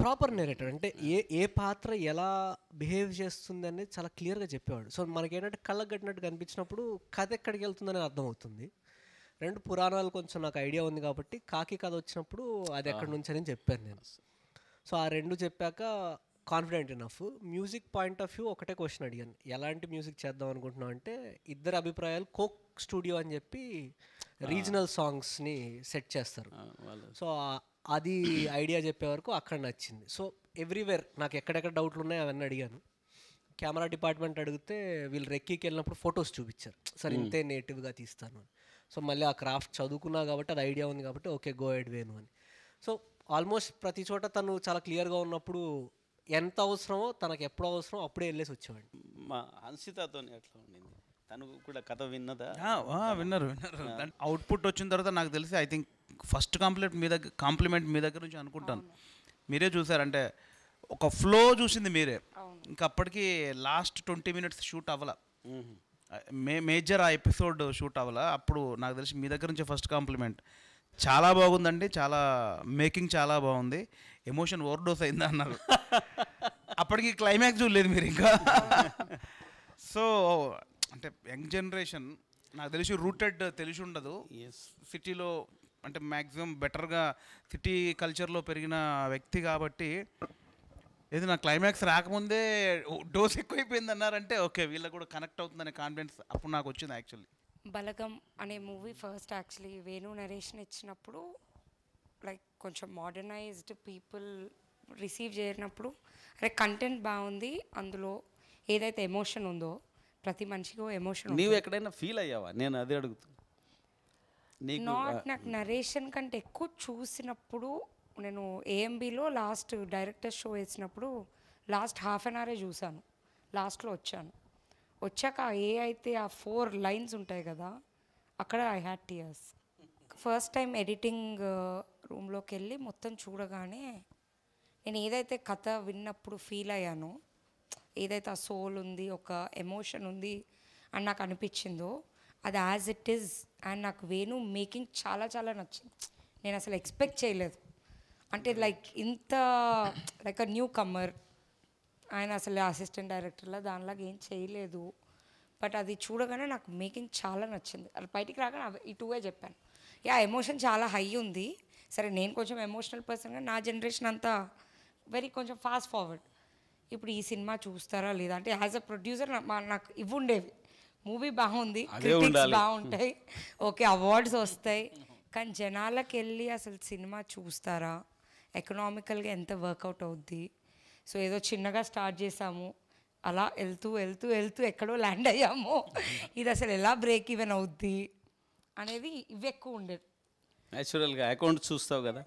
ప్రాపర్ నేరేటర్ అంటే ఏ పాత్ర ఎలా బిహేవ్ చేస్తుంది అనేది చాలా క్లియర్గా చెప్పేవాడు. సో మనకేంటంటే కళ్ళకు కట్టినట్టు కనిపించినప్పుడు కథ ఎక్కడికి వెళ్తుందని అర్థమవుతుంది. 2 పురాణాలు కొంచెం నాకు ఐడియా ఉంది కాబట్టి కాకి కథ వచ్చినప్పుడు అది ఎక్కడి నుంచి అని చెప్పాను నేను. సో ఆ 2 చెప్పాక confident enough. Music point of view ఒకటే క్వశ్చన్ అడిగాను, ఎలాంటి మ్యూజిక్ చేద్దాం అనుకుంటున్నాం అంటే ఇద్దరు అభిప్రాయాలు. కోక్ స్టూడియో అని చెప్పి రీజనల్ సాంగ్స్ని సెట్ చేస్తారు. సో అది ఐడియా చెప్పే వరకు అక్కడ నచ్చింది. సో ఎవ్రీవేర్ నాకు ఎక్కడెక్కడ డౌట్లు ఉన్నాయో అవన్నీ అడిగాను. కెమెరా డిపార్ట్మెంట్ అడిగితే వీళ్ళు రెక్కీకి వెళ్ళినప్పుడు ఫొటోస్ చూపించారు, సరే ఇంతే నేటివ్గా తీస్తాను అని. సో మళ్ళీ ఆ క్రాఫ్ట్ చదువుకున్నా కాబట్టి అది ఐడియా ఉంది కాబట్టి ఓకే గో అహెడ్ వేణు అని. సో ఆల్మోస్ట్ ప్రతి చోట తను చాలా క్లియర్గా ఉన్నప్పుడు ఎంత అవసరమో తనకు ఎప్పుడో అవసరమో అప్పుడే వెళ్ళేసి వచ్చేవాడిని. మా హర్షితతో అట్లా ఉండింది. తను కూడా కథ విన్నదా? విన్నారు. అవుట్పుట్ వచ్చిన తర్వాత నాకు తెలిసి ఐ థింక్ ఫస్ట్ కాంప్లిమెంట్ మీ దగ్గర నుంచి అనుకుంటాను. మీరే చూసారంటే ఒక ఫ్లో చూసింది మీరే. ఇంకా అప్పటికి లాస్ట్ 20 minutes షూట్ అవ్వాల, మేజర్ ఆ ఎపిసోడ్ షూట్ అవ్వాల. అప్పుడు నాకు తెలిసి మీ దగ్గర నుంచి ఫస్ట్ కాంప్లిమెంట్, చాలా బాగుందండి, చాలా మేకింగ్ చాలా బాగుంది, ఎమోషన్ ఓవర్ డోస్ అయింది అన్నారు. అప్పటికి క్లైమాక్స్ చూడలేదు మీరు ఇంకా. సో అంటే యంగ్ జనరేషన్ నాకు తెలిసి రూటెడ్ తెలిసి ఉండదు. సిటీలో అంటే మ్యాక్సిమం బెటర్గా సిటీ కల్చర్లో పెరిగిన వ్యక్తి కాబట్టి ఏది నా క్లైమాక్స్ రాకముందే డోస్ ఎక్కువైపోయింది అన్నారంటే ఓకే వీళ్ళకి కూడా కనెక్ట్ అవుతుందనే కాన్ఫిడెన్స్ అప్పుడు నాకు వచ్చింది. యాక్చువల్లీ బలగం అనే movie first actually Venu narration ఇచ్చినప్పుడు లైక్ కొంచెం మోడర్నైజ్డ్ పీపుల్ రిసీవ్ చేసినప్పుడు అరే కంటెంట్ బాగుంది, అందులో ఏదైతే ఎమోషన్ ఉందో ప్రతి మనిషికి ఎమోషన్. నువ్వు ఎక్కడైనా ఫీల్ అయ్యావా? నేను అదే అడుగుతున్నా. నాకు నరేషన్ కంటే ఎక్కువ చూసినప్పుడు నేను ఏఎంబీలో లాస్ట్ డైరెక్టర్ షో వేసినప్పుడు లాస్ట్ ½ an hour చూశాను, లాస్ట్లో వచ్చాను. వచ్చాక అయితే ఆ 4 lines ఉంటాయి కదా, అక్కడ I had tears. First time editing రూమ్లోకి వెళ్ళి మొత్తం చూడగానే నేను ఏదైతే కథ విన్నప్పుడు ఫీల్ అయ్యానో, ఏదైతే ఆ సోల్ ఉంది, ఒక ఎమోషన్ ఉంది అని నాకు అనిపించిందో అది యాజ్ ఇట్ ఈజ్. అండ్ నాకు వేణు మేకింగ్ చాలా చాలా నచ్చింది. నేను అసలు ఎక్స్పెక్ట్ చేయలేదు. అంటే లైక్ ఇంత లైక్ అ న్యూ కమ్మర్, ఆయన అసలు అసిస్టెంట్ డైరెక్టర్లా దానిలాగా ఏం చేయలేదు. బట్ అది చూడగానే నాకు మేకింగ్ చాలా నచ్చింది. అది బయటికి రాగానే ఇటువే చెప్పాను, యా ఎమోషన్ చాలా హై ఉంది. సరే నేను కొంచెం ఎమోషనల్ పర్సన్గా, నా జనరేషన్ అంతా వెరీ కొంచెం ఫాస్ట్ ఫార్వర్డ్. ఇప్పుడు ఈ సినిమా చూస్తారా లేదా అంటే యాజ్ అ ప్రొడ్యూసర్ నాకు ఇవి ఉండేవి, మూవీ బాగుంది, క్రిటిక్స్ బాగుంటాయి, ఓకే అవార్డ్స్ వస్తాయి, కానీ జనాలకు వెళ్ళి అసలు సినిమా చూస్తారా, ఎకనామికల్గా ఎంత వర్కౌట్ అవుద్ది. సో ఏదో చిన్నగా స్టార్ట్ చేసాము, అలా వెళ్తూ వెళ్తూ వెళ్తూ ఎక్కడో ల్యాండ్ అయ్యాము, ఇది అసలు ఎలా బ్రేక్ ఈవెన్ అవుద్ది అనేది ఇవి ఎక్కువ ఉండేది. నేచురల్గా అకౌంట్ చూస్తావు కదా.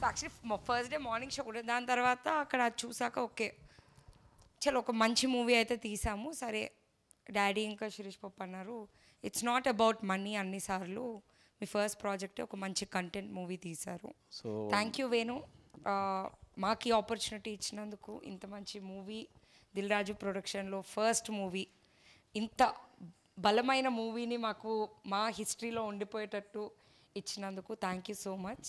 So actually first day morning show కూడా, దాని తర్వాత అక్కడ చూసాక ఓకే చలో ఒక మంచి మూవీ అయితే తీసాము. సరే డాడీ ఇంకా శిరీష్ పప్పు అన్నారు ఇట్స్ నాట్ అబౌట్ మనీ, అన్నిసార్లు మీ ఫస్ట్ ప్రాజెక్టే ఒక మంచి కంటెంట్ మూవీ తీశారు, సో థ్యాంక్ యూ వేణు మాకు ఈ ఆపర్చునిటీ ఇచ్చినందుకు. ఇంత మంచి మూవీ దిల్ రాజు ప్రొడక్షన్లో ఫస్ట్ మూవీ, ఇంత బలమైన మూవీని మాకు మా హిస్టరీలో ఉండిపోయేటట్టు ఇచ్చినందుకు thank you so much.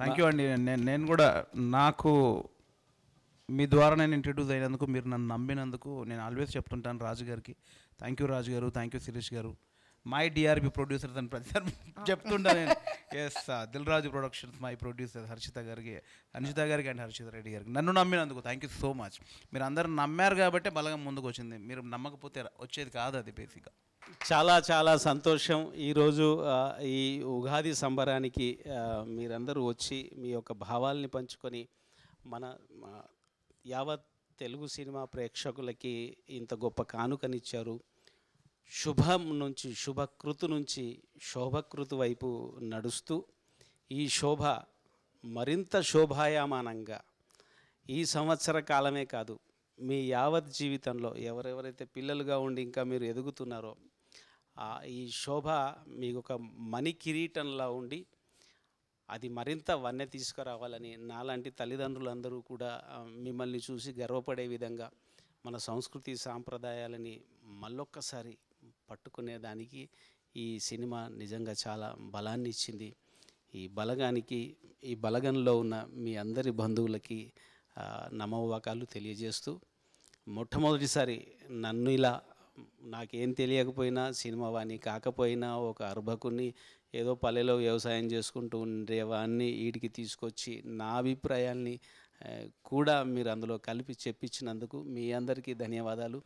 Thank you అండి. నేను కూడా నాకు మీ ద్వారా నేను ఇంట్రడ్యూస్ అయినందుకు, మీరు నన్ను నమ్మినందుకు నేను ఆల్వేస్ చెప్తుంటాను రాజు గారికి థ్యాంక్ యూ రాజు గారు, థ్యాంక్ యూ శిరీష్ గారు, మై డిఆర్బి ప్రొడ్యూసర్స్ అని ప్రతిసారి చెప్తుంటాను నేను. Yes Dil Raju productions my producer Harshitha గారికి అండ్ హర్షిత్ రెడ్డి గారికి, నన్ను నమ్మినందుకు థ్యాంక్ యూ సో మచ్. మీరు అందరూ నమ్మారు కాబట్టి బలగం ముందుకు వచ్చింది, మీరు నమ్మకపోతే వచ్చేది కాదు. అది బేసిక్గా చాలా చాలా సంతోషం. ఈరోజు ఈ ఉగాది సంబరానికి మీరందరూ వచ్చి మీ యొక్క భావాల్ని పంచుకొని మన యావత్ తెలుగు సినిమా ప్రేక్షకులకి ఇంత గొప్ప కానుకనిచ్చారు. శుభం నుంచి శుభకృతు నుంచి శోభకృతు వైపు నడుస్తూ ఈ శోభ మరింత శోభాయమానంగా ఈ సంవత్సర కాలమే కాదు మీ యావత్ జీవితంలో ఎవరెవరైతే పిల్లలుగా ఉండి ఇంకా మీరు ఎదుగుతున్నారో ఈ శోభ మీకు ఒక మణి కిరీటంలా ఉండి అది మరింత వన్నె తీసుకురావాలని నాలాంటి తల్లిదండ్రులందరూ కూడా మిమ్మల్ని చూసి గర్వపడే విధంగా మన సంస్కృతి సాంప్రదాయాలని మళ్ళొక్కసారి పట్టుకునేదానికి ఈ సినిమా నిజంగా చాలా బలాన్ని ఇచ్చింది. ఈ బలగానికి ఈ బలగంలో ఉన్న మీ అందరి బంధువులకి నమోవాకాలు తెలియజేస్తూ, మొట్టమొదటిసారి నన్ను ఇలా నాకేం తెలియకపోయినా సినిమా వాణ్ణి కాకపోయినా ఒక అర్భకుని ఏదో పల్లెలో వ్యవసాయం చేసుకుంటూ ఉండేవాడిని వీడికి తీసుకొచ్చి నా అభిప్రాయాల్ని కూడా మీరు అందులో కలిపి చెప్పించినందుకు మీ అందరికీ ధన్యవాదాలు.